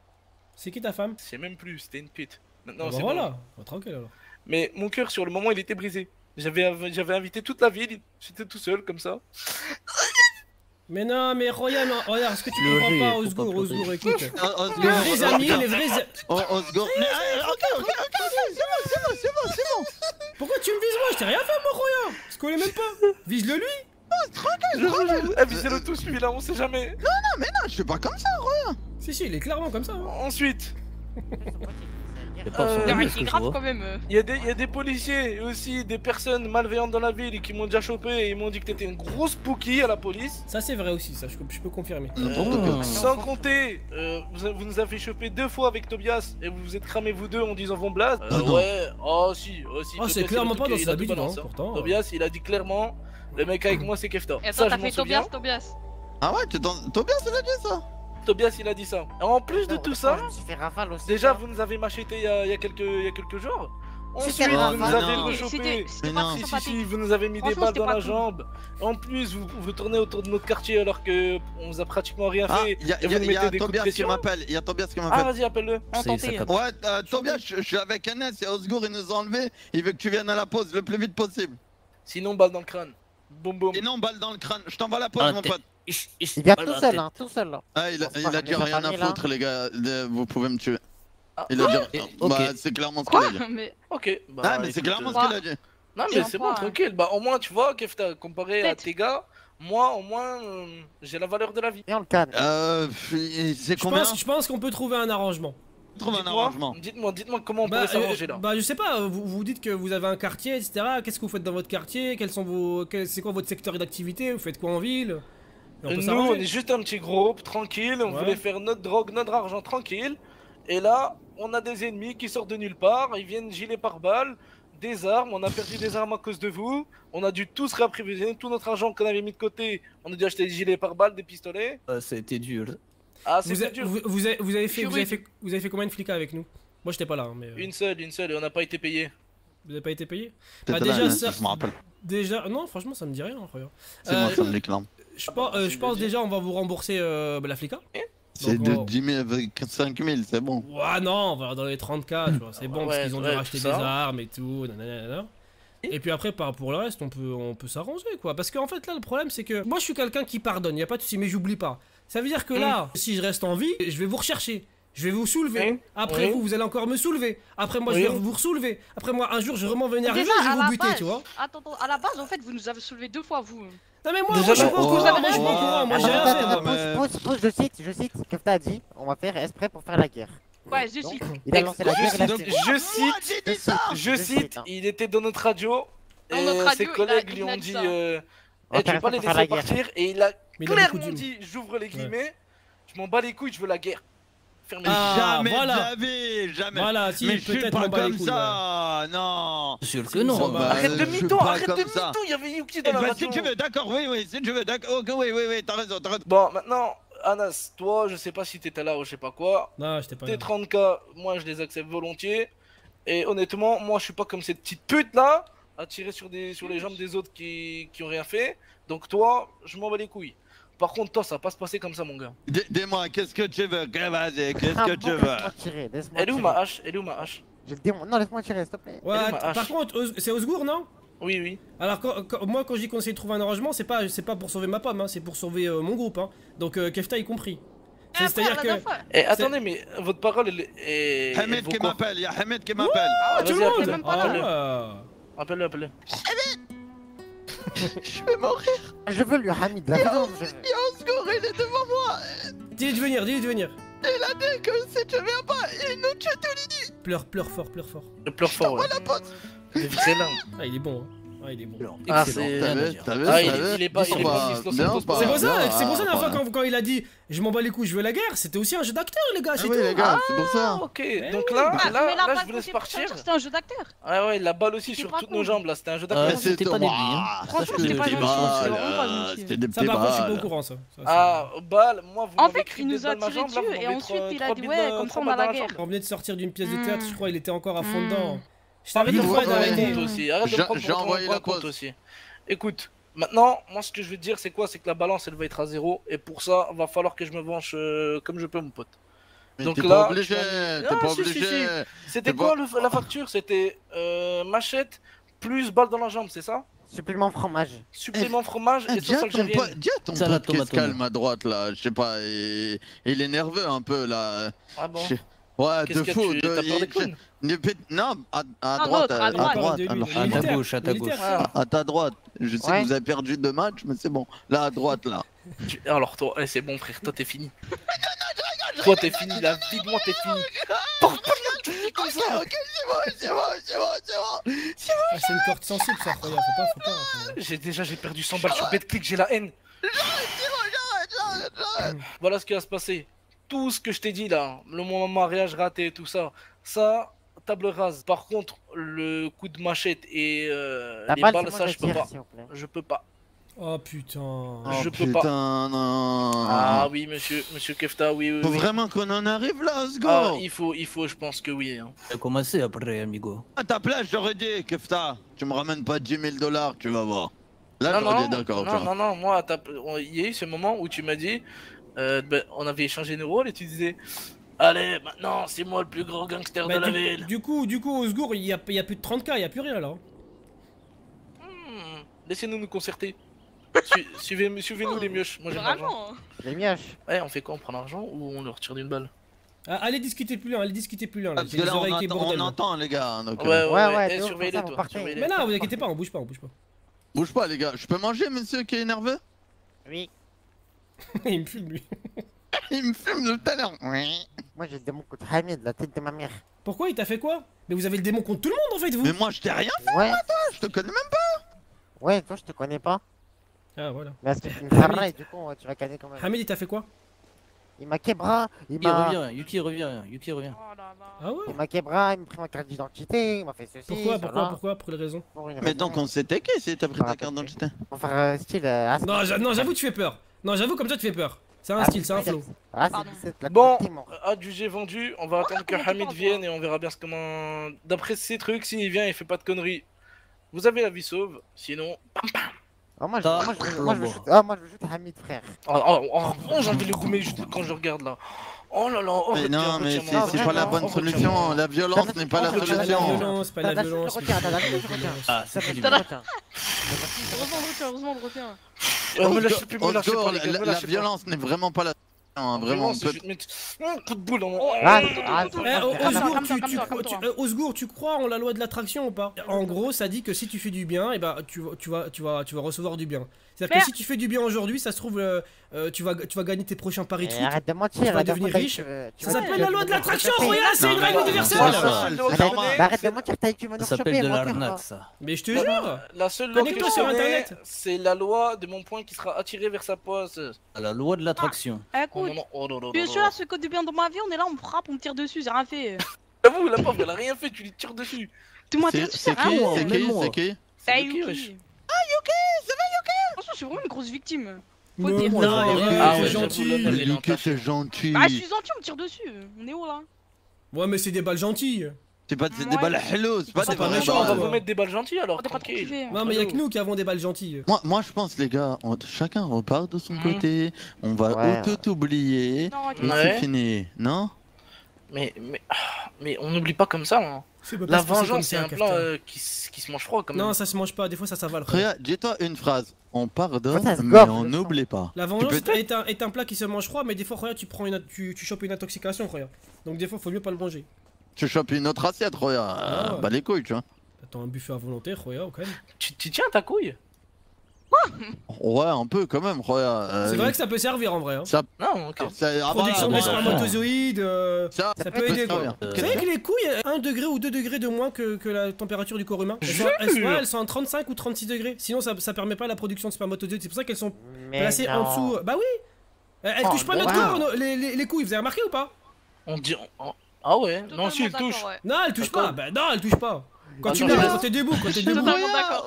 C'est qui ta femme? Je sais même plus, c'était une pute. Maintenant, ah bah voilà, bon. Tranquille alors. Mais mon cœur, sur le moment, il était brisé. J'avais j'avais invité toute la ville, j'étais tout seul comme ça. Mais non, mais Roya, non, regarde, ce que tu ne comprends pas, Osgour, Osgour, écoute. Les vrais amis, les vrais. Osgour. Ok, ok, ok, c'est bon, c'est bon, c'est bon, c'est bon. Pourquoi tu me vises moi? Je t'ai rien fait, moi, Roya. Je connais même pas. Vise-le lui. Tranquille, tranquille. Eh, visez-le tous, lui, là, on sait jamais. Non, non, mais non, je suis pas comme ça, Roya. Si, si, il est clairement comme ça. Hein. Ensuite, euh, il y, y a des policiers et aussi des personnes malveillantes dans la ville qui m'ont déjà chopé et ils m'ont dit que t'étais une grosse pouquille à la police. Ça, c'est vrai aussi, ça, je, je peux confirmer. Euh, oh. Sans compter, euh, vous, vous nous avez chopé deux fois avec Tobias et vous vous êtes cramés vous deux en disant von Blast. Euh, ouais, oh si, oh si. Oh, c'est clairement pas dans sa vie, pourtant. Tobias, il a dit clairement le mec avec moi, c'est Kefta. Et attends, t'as fait Tobias, Tobias. Ah ouais, Tobias, il a dit ça. Tobias il a dit ça. En plus de tout ça, déjà vous nous avez macheté il y a, il y a, quelques, il y a quelques jours. Ensuite vous nous avez rechopé. Si, si, si, vous nous avez mis des balles dans la jambe. En plus vous, vous tournez autour de notre quartier alors que on vous a pratiquement rien fait. Il y a Tobias qui m'appelle. Il y a Tobias qui m'appelle. Ah vas-y, appelle-le. Ouais, euh, Tobias, je, je suis avec Anès et Osgour, il nous a enlevé. Il veut que tu viennes à la pause le plus vite possible. Sinon balle dans le crâne. Boum boum. Sinon balle dans le crâne. Je t'envoie la pause mon pote. Il vient tout seul, hein, tout seul là. Ah, il a, il a dit rien à foutre, les gars, vous pouvez me tuer. Il a dit. Bah, c'est clairement ce qu'il a dit. Ok, bah. Ah, mais c'est clairement ce qu'il a dit. Non, mais c'est bon, tranquille. Bah, au moins, tu vois, Kefta, comparé à tes gars, moi, au moins, j'ai la valeur de la vie. Euh, c'est combien? Je pense qu'on peut trouver un arrangement. Trouver un arrangement. Dites-moi, dites-moi comment on peut s'arranger là. Bah, je sais pas, vous dites que vous avez un quartier, et cetera. Qu'est-ce que vous faites dans votre quartier? Quels sont vos. C'est quoi votre secteur d'activité? Vous faites quoi en ville? On nous on est juste un petit groupe, tranquille, on ouais. voulait faire notre drogue, notre argent tranquille. Et là, on a des ennemis qui sortent de nulle part, ils viennent gilet par balle, des armes, on a perdu des armes à cause de vous. On a dû tous réapprovisionner, tout notre argent qu'on avait mis de côté, on a dû acheter des gilets par balle, des pistolets. Euh, ça a été dur. Ah, c'était dur. Vous, vous, avez, vous, avez fait, vous, avez fait, vous avez fait combien de flicas avec nous? Moi j'étais pas là. Mais euh... Une seule, une seule, et on n'a pas été payé. Vous n'avez pas été payé? Bah déjà là, ça... Je me rappelle. Déjà... Non, franchement ça me dit rien. C'est euh... moi ça me déclame. Je pense, euh, je pense déjà on va vous rembourser euh, la flica. C'est de on... dix mille à cinq mille, c'est bon. Ouais non, on va dans les trente K, tu vois, c'est bon ouais, parce qu'ils ont ouais, dû racheter des armes et tout, nanana. Et puis après, par pour le reste, on peut, on peut s'arranger quoi. Parce qu'en fait là, le problème c'est que moi je suis quelqu'un qui pardonne, y a pas de souci, mais j'oublie pas. Ça veut dire que là, mm. si je reste en vie, je vais vous rechercher. Je vais vous soulever, après oui. vous, vous allez encore me soulever, après moi oui. je vais vous soulever, après moi un jour je vais vraiment venir arriver et je vais vous buter, base, tu vois. Attends, à la base en fait vous nous avez soulevé deux fois vous. Non mais moi, déjà, moi je suis pas au courant, moi je suis pas au courant, moi j'ai rien fait. Pause, pause, pause, je cite, je cite, Kefta a dit, on va faire exprès pour faire la guerre. Ouais, je cite. Il a lancé la guerre, il a tiré. Je cite, je cite, il était dans notre radio. Et non, radio, ses collègues lui ont dit euh, hey, tu veux pas les laisser partir, et il a clairement dit, j'ouvre les guillemets, je m'en bats les couilles, je veux la guerre. Ah, jamais, voilà. jamais, jamais. Voilà, si, mais je suis pas comme coups, ça, ouais. non. Sûr que non. Bah, arrête de mytho, arrête de mytho. Il y avait Yuki dans eh la bah, radio. Si tu veux, d'accord, oui, oui, si tu veux, d'accord, okay, oui, oui, oui, t'as raison, t'as raison. Bon, maintenant, Anès, toi, je sais pas si t'étais là ou je sais pas quoi. Non, j'étais pas là. Tes trente K, moi, je les accepte volontiers. Et honnêtement, moi, je suis pas comme cette petite pute là, à tirer sur, des, sur les jambes des autres qui, qui ont rien fait. Donc toi, je m'en bats les couilles. Par contre, toi, ça va pas se passer comme ça, mon gars. Dis-moi, qu'est-ce que tu veux? Vas-y, qu'est-ce que tu veux? Elle est où ma hache? Elle est où ma hache? Non, laisse-moi tirer, s'il te plaît. Par contre, c'est Osgour, non? Oui, oui. Alors, moi, quand je dis qu'on essaie de trouver un arrangement, c'est pas pour sauver ma pomme, c'est pour sauver mon groupe. Donc, Kefta y compris. C'est-à-dire que. Eh, attendez, mais votre parole, elle est. Hamid qui m'appelle, il y a Hamid qui m'appelle. Ah, tout le monde! Appelle-le, appelle-le. Je vais mourir. Je veux lui Hamid la violence. Il y a Osgour, il est devant moi. Dis-lui de venir, dis-lui de venir. Il a dit que si tu viens pas, il nous tue tous les deux. Pleure, pleure fort, pleure fort. Je pleure fort. Ouais. La pote. Excellent. Ah, il est bon. Hein. Ah, il est bon. Ah, c'est. Ah, il est pas. Il est pas. C'est pour ça. C'est pour ça la fois quand quand il a dit, je m'en bats les couilles, je veux la guerre. C'était aussi un jeu d'acteur, les gars. C'est tout. C'est pour ça. Ok. Donc là, là, là, je vous laisse partir. C'était un jeu d'acteur. Ah ouais, la balle aussi sur toutes nos jambes là. C'était un jeu d'acteur. C'était pas des billes. Franchement, c'était pas des billes. C'était des petits balles. Ça par contre, je suis pas au courant ça. Ah, balle. Moi, vous. En fait, il nous a tiré dessus et ensuite il a dit ouais, comme ça on a la guerre. On venait de sortir d'une pièce de théâtre. Je crois, il était encore à fond dedans. Je t'arrête de prendre ton aussi, arrête de prendre ton compte aussi. Écoute, maintenant, moi ce que je veux te dire c'est quoi? C'est que la balance elle va être à zéro et pour ça, va falloir que je me venge euh, comme je peux mon pote. Mais donc t'es là, pas obligé, t'es ah, pas obligé. Si, si, si. C'était quoi pas... le, la facture? C'était euh, machette plus balle dans la jambe, c'est ça? Supplément fromage. Supplément fromage et sauce algérienne. Dis à ton pote qui se calme à droite là, je sais pas, il... il est nerveux un peu là. Ah bon? Ouais, de fou, de... T'as peur des clowns? Non, à, à, droite, à, à droite, à droite, à ta gauche, à ta gauche, à ta droite. Je sais ouais. que vous avez perdu deux matchs, mais c'est bon. Là, à droite, là. Alors toi, c'est bon frère, toi t'es fini. Toi t'es fini, là, vivement t'es fini. C'est bon, c'est bon, c'est bon, c'est bon. C'est une corde sensible, ça, Khoya, faut pas, faut pas. J'ai déjà, j'ai perdu cent balles sur BetClick, j'ai la haine. J'arrête, j'arrête, voilà ce qui va se passer. Tout ce que je t'ai dit là, le mariage raté et tout ça, ça, table rase. Par contre, le coup de machette et euh, les balle, balles, ça je peux pas. Je peux pas. Oh putain. Je oh, peux putain, pas. Non. Ah oui, monsieur, monsieur Kefta, oui, oui. Faut oui. vraiment qu'on en arrive là, Osgour. Ah, il faut, il faut, je pense que oui. Hein. Ça a commencé après, amigo. À ta place, j'aurais dit, Kefta, tu me ramènes pas dix mille dollars, tu vas voir. Là, j'aurais dit d'accord. Non, non, non, moi, il y a eu ce moment où tu m'as dit. Euh, bah, on avait échangé nos rôles et tu disais allez maintenant c'est moi le plus grand gangster bah, de la ville. Du coup, du coup Osgour il y, y a plus de trente K, il y a plus rien là. Mmh, laissez-nous nous concerter. Su Suivez-nous suivez oh, les mioches, moi j'aime l'argent. Les mioches. Ouais, on fait quoi? On prend l'argent ou on leur retire d'une balle? Ah, allez discuter plus loin, allez discuter plus loin là. Parce que là on, entend, on entend les gars. Donc, ouais, euh... ouais ouais, ouais, ouais surveillez-les toi. Mais non, vous inquiétez pas, on bouge pas, on bouge pas. Bouge pas les gars, je peux manger monsieur qui est nerveux? Oui. Il me fume lui. Il me fume de tout à l'heure. Oui. Moi j'ai le démon contre Hamid, la tête de ma mère. Pourquoi il t'a fait quoi? Mais vous avez le démon contre tout le monde en fait vous. Mais moi je t'ai rien fait ouais. moi, toi, je te connais même pas. Ouais toi je te connais pas. Ah voilà. Mais est-ce que tu me travailles du coup tu vas gagner quand même. Hamid il t'a fait quoi? Il m'a québra, il m'a... revient, Yuki revient, Yuki revient. Oh là là. Ah ouais. Il m'a québra, il m'a pris ma carte d'identité, il m'a fait ceci. Pourquoi, pourquoi, là. pourquoi, pour quelle raison? Mais donc on s'était qui si t'as pris ta carte d'identité? Enfin euh, style... Euh, non j'avoue tu fais peur. Non, j'avoue, comme ça tu fais peur. C'est un ah, style, c'est un flow. Ah, bon, adjugé vendu, on va oh, attendre que Hamid vienne et on verra bien ce comment. D'après ces trucs, s'il vient, il fait pas de conneries. Vous avez la vie sauve, sinon. Ah, moi je veux juste Hamid, frère. Oh, oh, oh, oh j'ai envie de le goumer juste quand je regarde là. Oh là là, oh, mais non, mais c'est pas la bonne solution. La violence n'est pas la solution. C'est pas la violence. Ah, ça fait du bien. Heureusement, on retient. On me lâche plus, on me lâche pas. La violence n'est vraiment pas la solution. Vraiment, coup de boule. Osgour, tu crois en la loi de l'attraction ou pas? En gros, ça dit que si tu fais du bien, tu vas recevoir du bien. C'est-à-dire que si tu fais du bien aujourd'hui, ça se trouve, euh, euh, tu, vas, tu vas gagner tes prochains paris de foot. Arrête de mentir, tu vas devenir riche. Ça s'appelle la loi de l'attraction, Roya, c'est une règle universelle. Arrête de mentir, t'as eu du monopole. Ça s'appelle de l'arnaque, ça. Mais je te jure, la seule loi que sur internet, c'est la loi de mon point qui sera attiré vers sa pose. La loi de l'attraction. Écoute, bien sûr, ce que du bien dans ma vie, on est là, on me frappe, on me tire dessus, j'ai rien fait. J'avoue, la pauvre, elle a rien fait, tu lui tires dessus. Tout m'as tiré dessus, c'est rien. C'est qui, c'est qui, c'est qui? Ah Yuki, ça va Yuki? Franchement, je suis vraiment une grosse victime. Faut dire. Non, c'est gentil. Yuki, c'est gentil. Ah, je suis gentil, on me tire dessus. On est où là? Ouais, mais c'est des balles gentilles. C'est pas des balles hello, c'est pas des balles gentilles. On va vous mettre des balles gentilles alors. Non, mais y'a que nous qui avons des balles gentilles. Moi, moi, je pense les gars, chacun repart de son côté. On va auto-t'oublier. Et c'est fini, non? Mais, mais, mais on n'oublie pas comme ça, hein. La vengeance, c'est un plat euh, qui, qui se mange froid quand même. Non, ça se mange pas, des fois ça s'avale. Regarde, dis-toi une phrase, on pardonne, oh, mais on n'oublie pas. La vengeance est un, est un plat qui se mange froid, mais des fois, regarde, tu, prends une, tu, tu chopes une intoxication, regarde. Donc des fois, faut mieux pas le manger. Tu chopes une autre assiette, regarde, ah, ouais. Bah les couilles, tu vois. Attends, un buffet à volonté, regarde, quand même. Tu, tu tiens ta couille? Ouais, un peu quand même, Khoya. Euh... C'est vrai que ça peut servir en vrai. Hein. Ça... Non, ok. Ça... Production de spermatozoïdes, euh... ça... Ça, ça peut aider quoi. Euh... Vous savez que les couilles, un degré ou deux degrés de moins que, que la température du corps humain. Elles sont, elles, sont, elles sont à trente-cinq ou trente-six degrés. Sinon, ça, ça permet pas la production de spermatozoïdes. C'est pour ça qu'elles sont mais placées non. en dessous. Bah oui. Elles, elles oh, touchent pas notre corps, nos, les, les, les couilles. Vous avez remarqué ou pas? On dit. On... Ah ouais. Totalement non, si, elles touchent. Ouais. Non, elles touchent pas. Bah non, elles touchent pas. Quand ah tu l'as, t'es debout, quand t'es debout.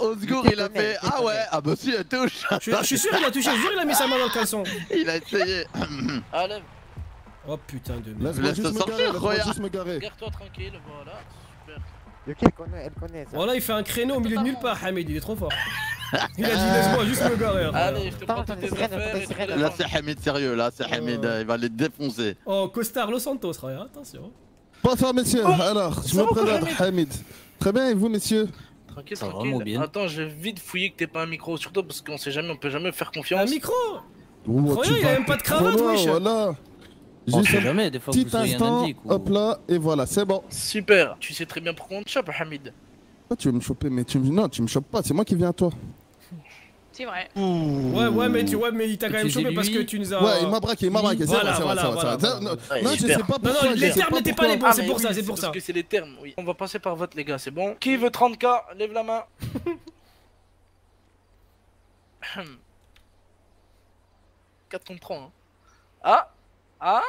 Osgour il a fait ah ouais, ah bah si elle touche. Je, je suis sûr il a touché, je jure il a mis sa main dans le caleçon. Il a essayé. Ah lève. Oh putain de merde. Laisse te sortir, Roya. Garde-toi tranquille, voilà, super. Ok, elle connaît, elle connaît. Voilà, il fait un créneau au milieu de nulle part, Hamid, il est trop fort. Il a dit laisse-moi juste me garer. Allez, je te prends toutes tes affaires. Là c'est Hamid sérieux, là c'est Hamid, il va les défoncer. Oh, costard Los Santos, Roya, attention. Bonsoir messieurs, alors, je me présente Hamid. Très bien, et vous, messieurs? Tranquille, ça tranquille. Bien. Attends, je vais vite fouiller que t'es pas un micro, surtout parce qu'on sait jamais, on peut jamais faire confiance. Un micro? Oh, Croya, il a même pas de cravate, voilà, wesh. Voilà. On sait jamais, des fois, vous soyez un indique. Hop là, et voilà, c'est bon. Super, tu sais très bien pourquoi on te chope, Hamid. Toi, tu veux me choper, mais tu me dis non, tu me chopes pas, c'est moi qui viens à toi. C'est vrai. Ouh. Ouais, ouais, mais tu vois, mais il t'a quand même chopé parce que tu nous as. Ouais, il m'a braqué, il m'a braqué. Voilà, vrai, voilà, vrai, voilà, vrai, voilà. Non, ouais, je sais pas pourquoi. Non, non, les termes n'étaient pas les bons, c'est pour ça, c'est pour ça. Parce que c'est les termes, oui. On va passer par vote, les gars, c'est bon. Qui veut trente K? Lève la main. quatre contre trois, hein. Ah, ah.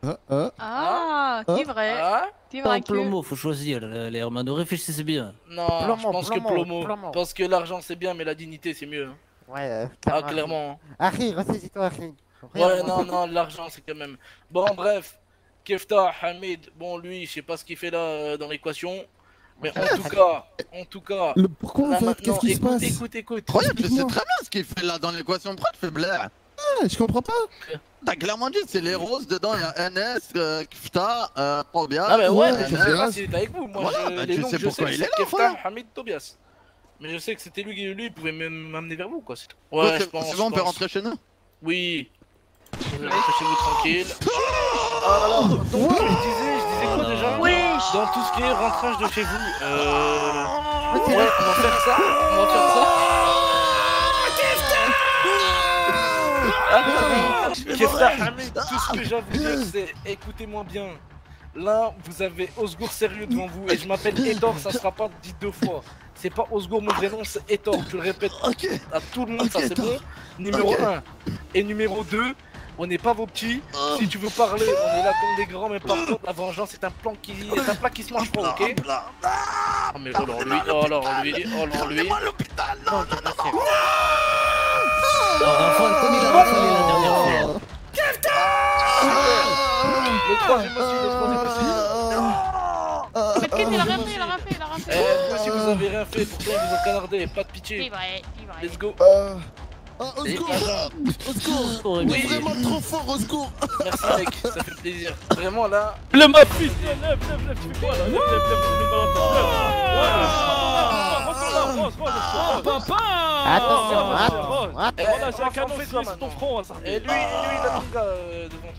Ah, ah, ah, ah, t'es vrai, ah, t'es vrai que... Plomo, faut choisir, les Hermanos, réfléchissez bien. Non, plomo, je pense plomo, que Plomo, plomo. Parce que l'argent c'est bien, mais la dignité c'est mieux. Ouais, euh, ah, clairement. Harry, ressaisis-toi, Harry. Ouais, non, non, l'argent c'est quand même... Bon, bref, Kefta, Hamid, bon, lui, je sais pas ce qu'il fait là euh, dans l'équation. Mais en tout cas, en tout cas... Le... Pourquoi en fait, qu'est-ce qui se passe? Écoute, écoute, écoute. Regarde, tu sais très bien ce qu'il fait là dans l'équation, pourquoi tu fais blaire? Ah, je comprends pas. T'as clairement dit, c'est les roses dedans, il y a Anès, euh, Kefta, euh, Tobias. Ah bah ouais, je sais pas s'il était avec vous, moi voilà, je, bah, les tu noms sais pourquoi je sais il est là, Kefta, Hamid, Tobias. Mais je sais que c'était lui qui lui, il pouvait m'amener vers vous quoi, c'est tout. Ouais, ouais je pense. C'est bon, on peut rentrer chez nous? Oui. Je vais rentrer chez vous tranquille. Ah là, donc je disais, je disais quoi déjà? Oui. Dans tout ce qui est rentrage de chez vous. Euh... Ouais, on va faire ça, on va faire ça. Ah, Kefta, Hamid, tout ce que j'ai à vous dire c'est écoutez-moi bien. Là vous avez Osgour sérieux devant vous et je m'appelle Etor, ça sera pas dit deux fois. C'est pas Osgour mon vrai nom, c'est Etor, je le répète okay. à tout le monde, okay, ça c'est bon. Numéro okay. un et numéro deux, on n'est pas vos petits. Si tu veux parler, on est là comme des grands, mais par contre la vengeance c'est un plan qui est un plat qui se mange pas, ok? Oh mais oh alors lui, oh alors lui, oh alors lui. Oh, oh, oh, oh, Kefta le troisième aussi, le troisième aussi. Il a rien fait, il a rien fait, il a rien fait. Eh, si vous avez rien fait, pourquoi vous vous canardez? Pas de pitié. C'est vrai, c'est vrai. Let's go. Ah, Osgour! Osgour! Il est vraiment trop fort, Osgour! Merci, mec, ça fait plaisir. Vraiment là. Le map, putain, lève, lève, lève, tu fais quoi là? Lève, lève, lève, tu fais pas papa! Attention, attends, attends. Voilà, j'ai un canon frisé sur ton front, Sarbe. Et lui, lui, il a tout gars devant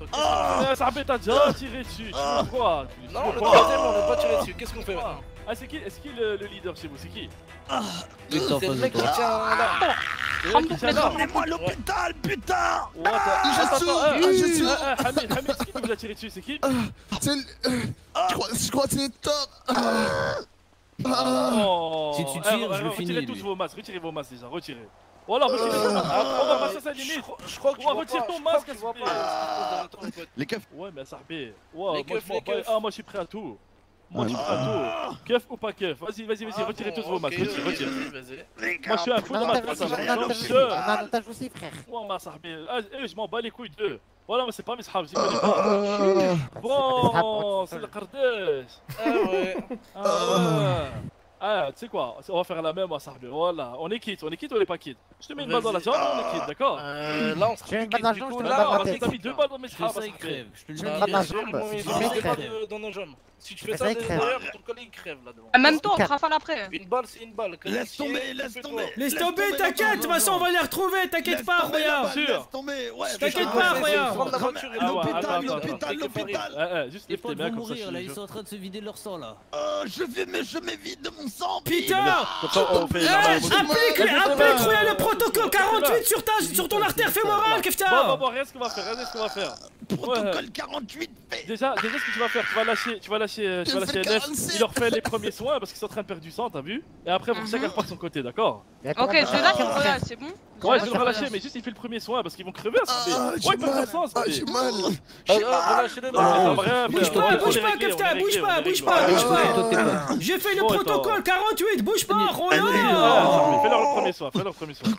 toi. Sarbe, t'as déjà tiré dessus, tu veux quoi? Non, le troisième, on n'a pas tiré dessus, qu'est-ce qu'on fait maintenant? Ah, c'est qui, est-ce qui le, le leader chez vous? C'est qui? Ah, c'est le mec qui tient là. Ramenez-moi l'hôpital, putain! Je suis... Hamid, Hamid, c'est qui qui vous a tiré dessus? C'est qui? C'est le... Je crois que c'est Etor. Si tu tires, je le finis. Retirez tous vos masques, retirez vos masques déjà, retirez. Oh là, retirez vos masques. On va passer à sa limite. Je crois que tu vois pas. Retire ton masque, à ce moment-là. Les keufs. Ouais, mais Sarbe. Ouais, moi je suis prêt à tout. Moi je suis prêt à tout. Keuf ou pas keuf? Vas-y, vas-y, vas-y, retirez tous vos masques. Retire, retire. Moi je suis un fou de ma personne. On a un avantage aussi, frère. Ouais, ma Sarbe. Eh, je m'en bats les couilles d'eux. Voilà, mais c'est pas mes sahabs, c'est pas. Bon, c'est le Kardesh. Ah ouais. Ah, tu sais quoi, on va faire la même à Sarbe. Voilà, on est quitte, on est quitte ou on est pas quitte? Je te mets une balle dans la jambe, on est quitte, d'accord? Euh, là, on se fait une balle dans la jambe, je te là, on t'a mis deux balles dans mes sahabs. Je te mets une balle dans nos jambes. Si tu fais ça, d'ailleurs, ton collègue crève là devant. En même temps, on te rafale après. Une balle, c'est une balle. Laisse tomber, laisse tomber. Laisse tomber, t'inquiète, de toute façon, on va les retrouver, t'inquiète pas, Khoya. Laisse tomber, ouais. T'inquiète pas, Khoya. L'hôpital, l'hôpital, l'hôpital. Juste les potes vont mourir, là, ils sont en train de se vider leur sang là. Oh, je m'évide de mon sang. Putain, applique le protocole quarante-huit sur ta, sur ton artère fémorale, Kefta. Bon, bon, regarde ce qu'on va faire, regarde ce qu'on va faire. Protocole quarante-huit. Déjà, déjà ce que tu vas faire, tu vas lâcher, tu vas lâcher. Chez, je chez Anès, il leur fait les premiers soins parce qu'ils sont en train de perdre du sang, t'as vu? Et après, pour mm-hmm. chacun repart de son côté, d'accord? Ok, c'est là qu'on c'est bon? Ouais, ils vont relâcher, mais juste il fait le premier soin parce qu'ils vont crever à ce moment-là. Ouais, ils perdent leur sang, j'ai mal. Relâchez-les, non, bouge pas, bouge pas, Kefta, bouge pas, bouge pas, bouge pas. J'ai fait le protocole quarante-huit, bouge pas, Roya. Fais-leur le premier soin, fais-leur le premier soin.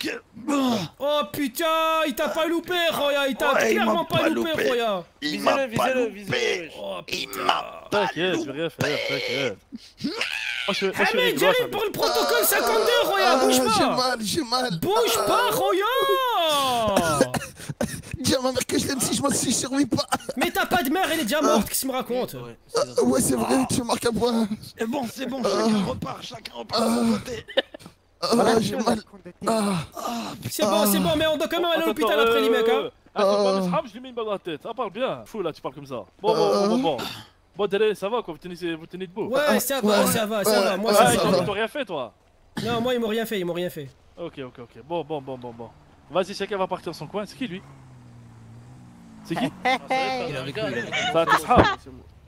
Oh putain, il t'a pas loupé, Roya, il t'a clairement pas loupé, Roya. Il m'a pas loupé. Oh putain. T'inquiète, je vais rien faire, t'inquiète. Oh, je, moi, Hamid, j'arrive pour le protocole cinquante-deux, Roya, bouge pas. J'ai mal, j'ai mal. Bouge pas, Roya. Tiens, ma mère que je l'aime si je m'en suis survie pas. Mais t'as pas de mère, elle est déjà morte, qu'est-ce qu'il me raconte? Ouais, c'est vrai, tu marques un point. Et bon, c'est bon, chacun repart, chacun repart de son côté. J'ai mal. C'est bon, c'est bon, mais on doit quand même aller à l'hôpital après les mecs, hein. Attends, moi, je lui mets une balle dans la tête, ah, parle bien. Fou, là, tu parles comme ça. Bon, bon, bon, bon. Bon, d'ailleurs, ça va quoi, vous tenez, vous tenez debout. Ouais, ça va, ça va, ça va. Moi, ça va. Ils t'ont rien fait, toi? Non, moi, ils m'ont rien fait, ils m'ont rien fait. Ok, ok, ok. Bon, bon, bon, bon, bon. Vas-y, chacun va partir dans son coin. C'est qui, lui? C'est qui? Il est avec nous.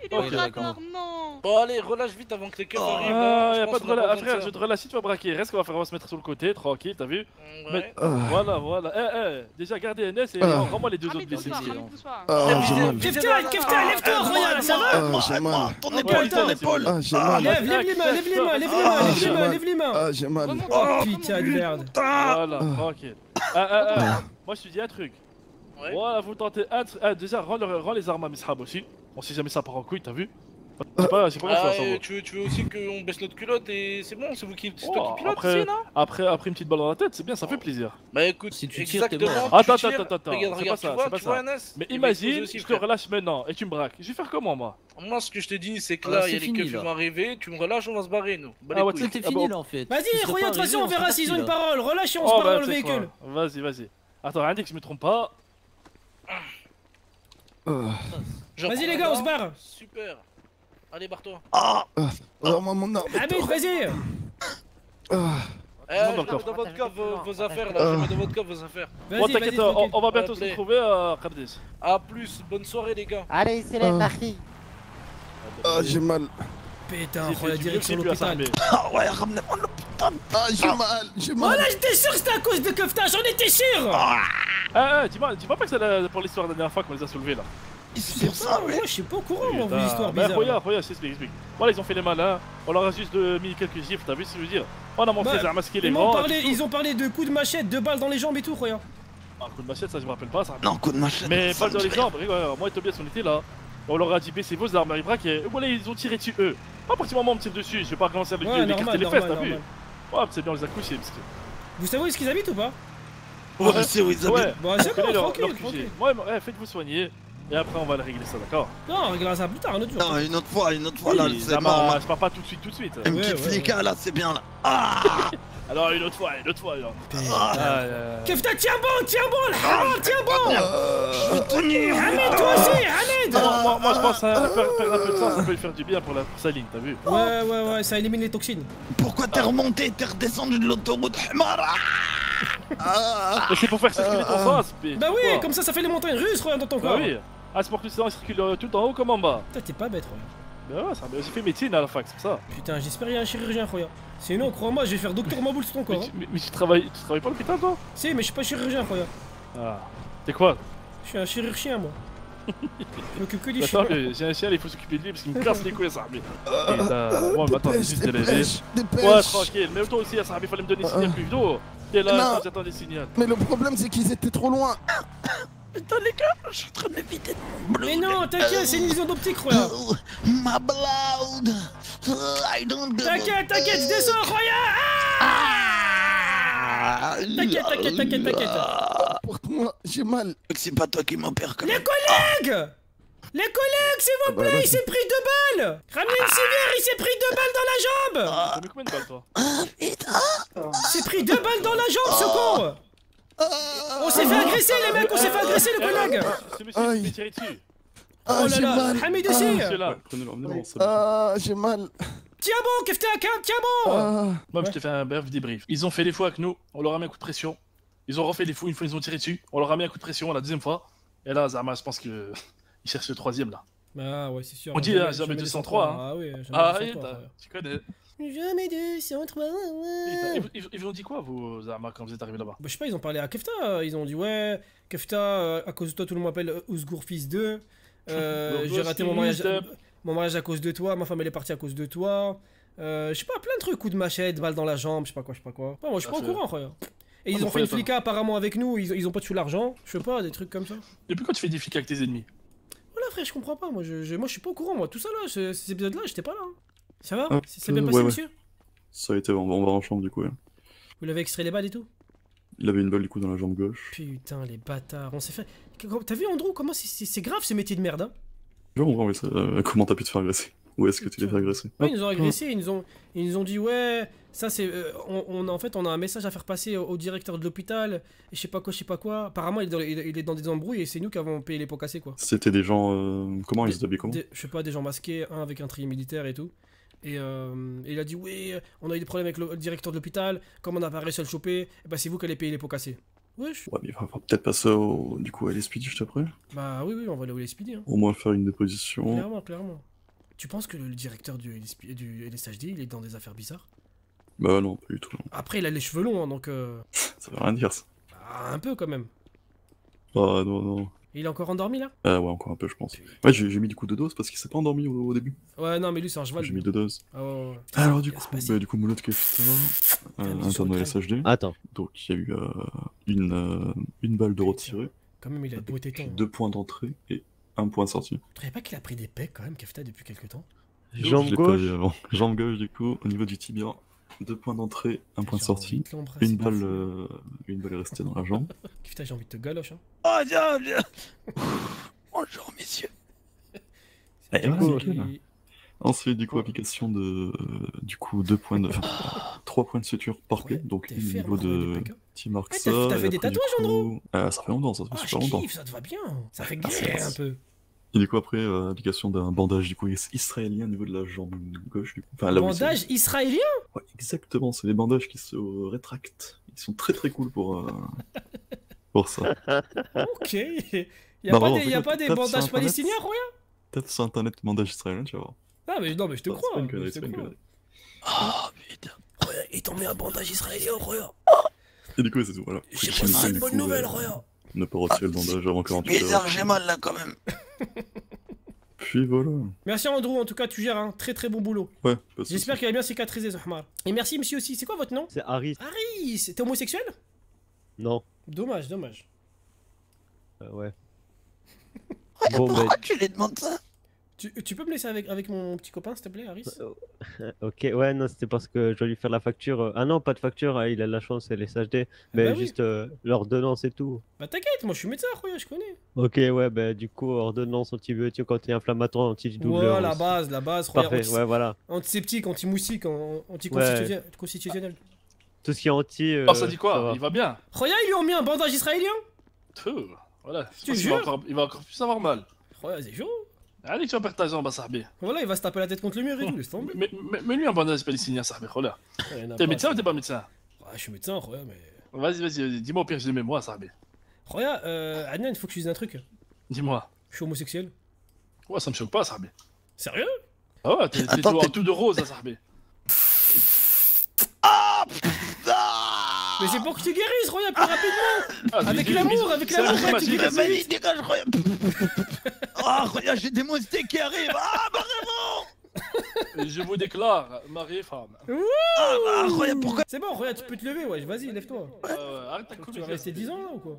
Il est pas d'accord, non. Bon, allez, relâche vite avant que les keufs arrivent. Ah, y'a pas de relâche. Frère, je te relâche, tu vas braquer. Reste qu'on va faire, on va se mettre sur le côté, tranquille, t'as vu? Voilà, voilà. Eh, eh, déjà, gardez N S et rends-moi les deux autres blessés. Kefta, Kefta, lève-toi, regarde, ça va? Ton épaule, ton épaule. Lève, lève les mains, lève les mains, lève les mains, lève les mains, lève les mains. Ah, j'ai mal. Oh, putain de merde. Voilà, tranquille. Ah, ah, ah. Moi, je te dis un truc. Voilà, vous tentez un truc. Déjà, rends les armes à mes sahabs aussi. On sait jamais ça part en couille, t'as vu? J'ai pas, j'ai pas ah confiance en vous. Tu veux, tu veux aussi qu'on baisse notre culotte et c'est bon, c'est vous qui, c'est oh, toi qui pilote après, aussi, non? Après, après une petite balle dans la tête, c'est bien, ça fait plaisir. Bah écoute, si tu tires, t'es bon. Attends, attends, attends, attends, c'est pas ça, c'est pas ça. Mais imagine, je te relâche maintenant et tu me braques. Je vais faire comment, moi? Moi, ce que je te dis, c'est que là, il y a les keufs qui vont arriver, tu me relâches, on va se barrer, nous. Ah ouais, c'est fini là en fait. Vas-y, regarde, de toute façon, on verra s'ils ont une parole. Relâche et on se barre dans le véhicule. Vas-y, vas-y. Attends, indique que je me trompe pas. Vas-y les gars, on se barre. Super. Allez, barre-toi. Ah, ah, ah mon arme. Hamid, vas-y. Eh, je mets dans votre cave vos affaires, là. Je mets dans votre cave vos affaires. Bon, t'inquiète, on va bientôt se retrouver, Kardis. A plus, bonne soirée, les gars. Allez, c'est les parties. Ah, j'ai mal. Putain, on la direction de l'hôpital. Ah ouais, ramenez-moi l'hôpital. Ah, j'ai mal, j'ai mal. Oh là, j'étais sûr que c'était à cause de Kefta, j'en étais sûr. Ah, dis-moi pas que c'est pour l'histoire de la dernière fois qu'on les a soulevés, là. C'est pour ça, ouais. Moi, je suis pas au courant, moi, vos histoires bizarres. Regarde, regarde, c'est ce que j'explique. Voilà, ils ont fait les malins. On leur a juste mis quelques gifles, t'as vu ce que je veux dire? On a montré, ils ont masqué les morts. Ils ont parlé de coups de machette, de balles dans les jambes et tout, regarde. Un coup de machette, ça, je me rappelle pas, ça. Non, coup de machette. Mais balles dans les jambes, regarde. Moi et Tobias, on était là. On leur a dit, baissez vos armes, ils braquaient. Voilà, ils ont tiré dessus, eux. Pas à partir du moment où on me tire dessus, je vais pas commencer à me décarter les fesses, t'as vu? Ouais, c'est bien, on les a couchés. Vous savez où est-ce qu'ils habitent ou pas? Ouais, c'est où ils habitent. Bah, c'est bon, tranquille. Ouais, faites-vous soigner. Et après on va le régler ça, d'accord? Non, on réglera ça plus tard, un autre jour. Non, une autre fois, une autre fois, oui, là, c'est marrant. Je pars pas tout de suite, tout de suite. Un petit flic, là, c'est bien, là. Ah alors, une autre fois, une autre fois, alors. Ah, euh... Kefta, tiens bon, tiens bon, là, tiens bon. Je vais tenir. Hamid, toi aussi, Hamid. moi, moi, moi je pense à perdre un peu de sang, ça peut lui faire du bien pour, la, pour sa ligne, t'as vu? Ouais, ouais, ouais, ça élimine les toxines. Pourquoi t'es remonté, t'es redescendu de l'autoroute? C'est pour faire circuler ton sang, P. Bah oui, comme ça, ça fait les montagnes russes dans ton corps. Bah oui. Ah, c'est pour que le sang circule tout en haut comme en bas. Putain, t'es pas bête, Roya. Bah ouais, ça m'a aussi fait médecine à la fac, c'est ça. Putain, j'espère qu'il y a un chirurgien, Roya. Sinon, crois-moi, je vais faire docteur Maboul sur ton corps. Mais tu travailles pas à l'hôpital, toi? Si, mais je suis pas chirurgien, Roya. Ah, t'es quoi? Je suis un chirurgien, moi. Je m'occupe que des chiens. J'ai un chien, il faut s'occuper de lui parce qu'il me casse les couilles, Sarbe. Et ça, moi maintenant c'est juste de l'aider. Ouais, tranquille, même toi aussi, Sarbe, il fallait me donner des signaux plus tôt. T'es là, j'attends des signaux. Mais le problème, c'est qu'ils étaient trop loin. Putain, les gars, je suis en train de me vider. Mais non, t'inquiète, c'est une vision d'optique, Roya. Ma blood. I don't go. T'inquiète, t'inquiète, je descends, Roya. T'inquiète, t'inquiète, t'inquiète, t'inquiète. Porte-moi, j'ai mal. C'est pas toi qui m'opère comme ça. Les collègues! Les collègues, s'il vous plaît, il s'est pris deux balles! Ramenez une civière, il s'est pris deux balles dans la jambe! T'as mis combien de balles, toi? Ah putain! Il s'est pris deux balles dans la jambe, ce con! On s'est fait agresser, les mecs, on s'est fait agresser, les collègues! Ce monsieur, il s'est tiré dessus! Oh là là! Hamid aussi! Ah, j'ai mal! Tiens bon, Kefta, tiens bon! Moi, je t'ai fait un bref débrief. Ils ont fait les fois avec nous, on leur a mis un coup de pression. Ils ont refait les fous, une fois ils ont tiré dessus, on leur a mis un coup de pression la deuxième fois, et là Zama je pense que ils cherchent le troisième là. Ah ouais c'est sûr. On dit là jamais deux cent trois. Ah oui, ah oui, tu connais. Jamais deux cent trois. Ils vous ont dit quoi vous Zama quand vous êtes arrivé là-bas? Bah je sais pas, ils ont parlé à Kefta, ils ont dit ouais, Kefta, à cause de toi tout le monde m'appelle Osgour fils deux, j'ai raté mon mariage, mon mariage à cause de toi, ma femme elle est partie à cause de toi, je sais pas plein de trucs, coup de machette, balle dans la jambe, je sais pas quoi, je sais pas quoi. Moi je suis pas au courant frère. Et ils ont fait une flicka apparemment avec nous, ils, ils ont pas tué l'argent, je sais pas, des trucs comme ça. Et puis quand tu fais des flickas avec tes ennemis? Voilà frère, je comprends pas, moi je, je, moi, je suis pas au courant, moi tout ça là, je, ces épisodes là, j'étais pas là. Hein. Ça va? C'est bien passé ouais, monsieur ouais. Ça a été, on va, on va en chambre du coup. Ouais. Vous l'avez extrait les balles et tout? Il avait une balle du coup dans la jambe gauche. Putain les bâtards, on s'est fait... T'as vu Andrew, comment c'est grave ces métiers de merde hein? Je comprends, mais ça, euh, comment t'as pu te faire agresser? Où est-ce que tu les as agressés? Ouais, ils nous ont agressés, ils nous ont, ils nous ont dit ouais, ça c'est, euh, on, on, en fait on a un message à faire passer au, au directeur de l'hôpital, je sais pas quoi, je sais pas quoi. Apparemment il est dans, il, il est dans des embrouilles et c'est nous qui avons payé les pots cassés quoi. C'était des gens, euh, comment ils se habillaient comment? Je sais pas, des gens masqués, un avec un tri militaire et tout. Et, euh, et il a dit oui, on a eu des problèmes avec le, le directeur de l'hôpital, comme on n'a pas réussi à le choper, et bah c'est vous qui allez payer les pots cassés. Wesh. Ouais, mais il va peut-être passer au, du coup à L S P D juste après. Bah oui, oui, on va aller au L S P D. Hein. Au moins faire une déposition. Clairement, clairement. Tu penses que le directeur du, L S P, du L S H D, il est dans des affaires bizarres? Bah non, pas du tout. Non. Après, il a les cheveux longs, hein, donc... Euh... ça veut rien dire, ça. Bah, un peu, quand même. Ah non, non. Et il est encore endormi, là? Euh, ouais, encore un peu, je pense. Ouais, j'ai mis du coup deux doses, parce qu'il s'est pas endormi au, au début. Ouais, non, mais lui, c'est un cheval. J'ai mis deux doses. Ah, ouais, ouais. Alors, du coup, bah, du coup, Moulot de Kefta, interne de L S H D. Attends. Donc, il y a eu euh, une, euh, une balle de retirée. Quand même, il a beau téton. Deux points d'entrée et... un point sorti. Tu trouvais pas qu'il a pris des pecs quand même, Kefta, depuis quelques temps? Jambe gauche. Jambe gauche, du coup, au niveau du tibia, deux points d'entrée, un point de sortie. Une balle, euh, une balle est restée dans la jambe. Kefta, j'ai envie de te galoche. Hein. Oh, viens, viens. Bonjour, messieurs. Et voilà, nickel, hein. Ensuite, du coup, application de. Euh, du coup, deux points de. trois points de suture par plaie, ouais, donc au niveau de. de... Petit marque ça. T'as fait des tatouages, Andrew? euh, Ça fait longtemps, ça fait oh, super longtemps. Kiffe, ça te va bien. Ça fait griller ah, un peu. Et du coup, après, euh, application d'un bandage du coup israélien au niveau de la jambe gauche. Du coup. Enfin, là bandage où israélien? Ouais, exactement, c'est les bandages qui se rétractent. Ils sont très très cool pour, euh, pour ça. Ok. Y'a bah, pas, des, y a pas des bandages palestiniens, Roya? Peut-être sur internet, bandage israélien, tu vas voir. Ah, mais non, mais je te crois. Ah, putain. Roya, il t'en met un bandage israélien, Roya. Et du coup, c'est tout, voilà. J'ai pas si c'est une bonne nouvelle, Roya. Ne pas retirer le bandage avant quarante-huit heures. Bizarre, j'ai mal là quand même. Puis voilà. Merci Andrew, en tout cas, tu gères un très très bon boulot. Ouais, j'espère qu'il a bien cicatrisé, Zahmar. Et merci monsieur aussi, c'est quoi votre nom? C'est Harry. Harry, t'es homosexuel? Non. Dommage, dommage. Euh, ouais. Bon, pourquoi ben... tu lui demandes ça? Tu, tu peux me laisser avec, avec mon petit copain, s'il te plaît, Harris? Ok, ouais, non, c'était parce que je dois lui faire la facture. Ah non, pas de facture, il a de la chance, c'est les L S H D. Mais bah juste oui. euh, l'ordonnance et tout. Bah t'inquiète, moi je suis médecin, Khoya, je connais. Ok, ouais, bah du coup, ordonnance, antibiotique, anti-inflammatoire, anti-douleur. Ouais, la base, la base, Khoya. Parfait, ouais, voilà. Antiseptique, anti-moustique, anticonstitutionnel. Ouais. Tout ce qui est anti... Euh, oh, ça dit quoi? Ça va. Il va bien. Khoya, ils lui ont mis un bandage israélien. Tout, voilà. Tu jures? Il va encore plus avoir mal. Croya, c'est chaud. Allez, tu vas perdre ta jambe à Sarbe. Voilà, il va se taper la tête contre le mur et tout, laisse tomber. Mais, mais, mais lui, un bandage, c'est pas destiné à Sarbe, Khoya. T'es médecin ou t'es pas médecin? Ouais, je suis médecin, Khoya, mais. Vas-y, vas-y, vas dis-moi au pire, j'ai des mémoires à Sarbe. Khoya, euh. Adnan, il faut que je dise un truc. Dis-moi. Je suis homosexuel. Ouais, ça me choque pas, Sarbe. Sérieux? Ah ouais, t'es toujours tout de rose à Sarbe. Ah mais c'est pour que tu guérisses, Roya, plus rapidement! Ah, avec l'amour, avec l'amour, Roya, tu guéris! Vas-y, dégage, Roya! Ah, Roya, j'ai des monstres qui arrivent! Ah, vraiment! Je vous déclare, mari et femme. Ah, ah Roya, pourquoi? C'est bon, Roya, tu peux te lever, ouais, vas-y, lève-toi. Euh, arrête ta couille. Tu vas rester dix ans là ou quoi?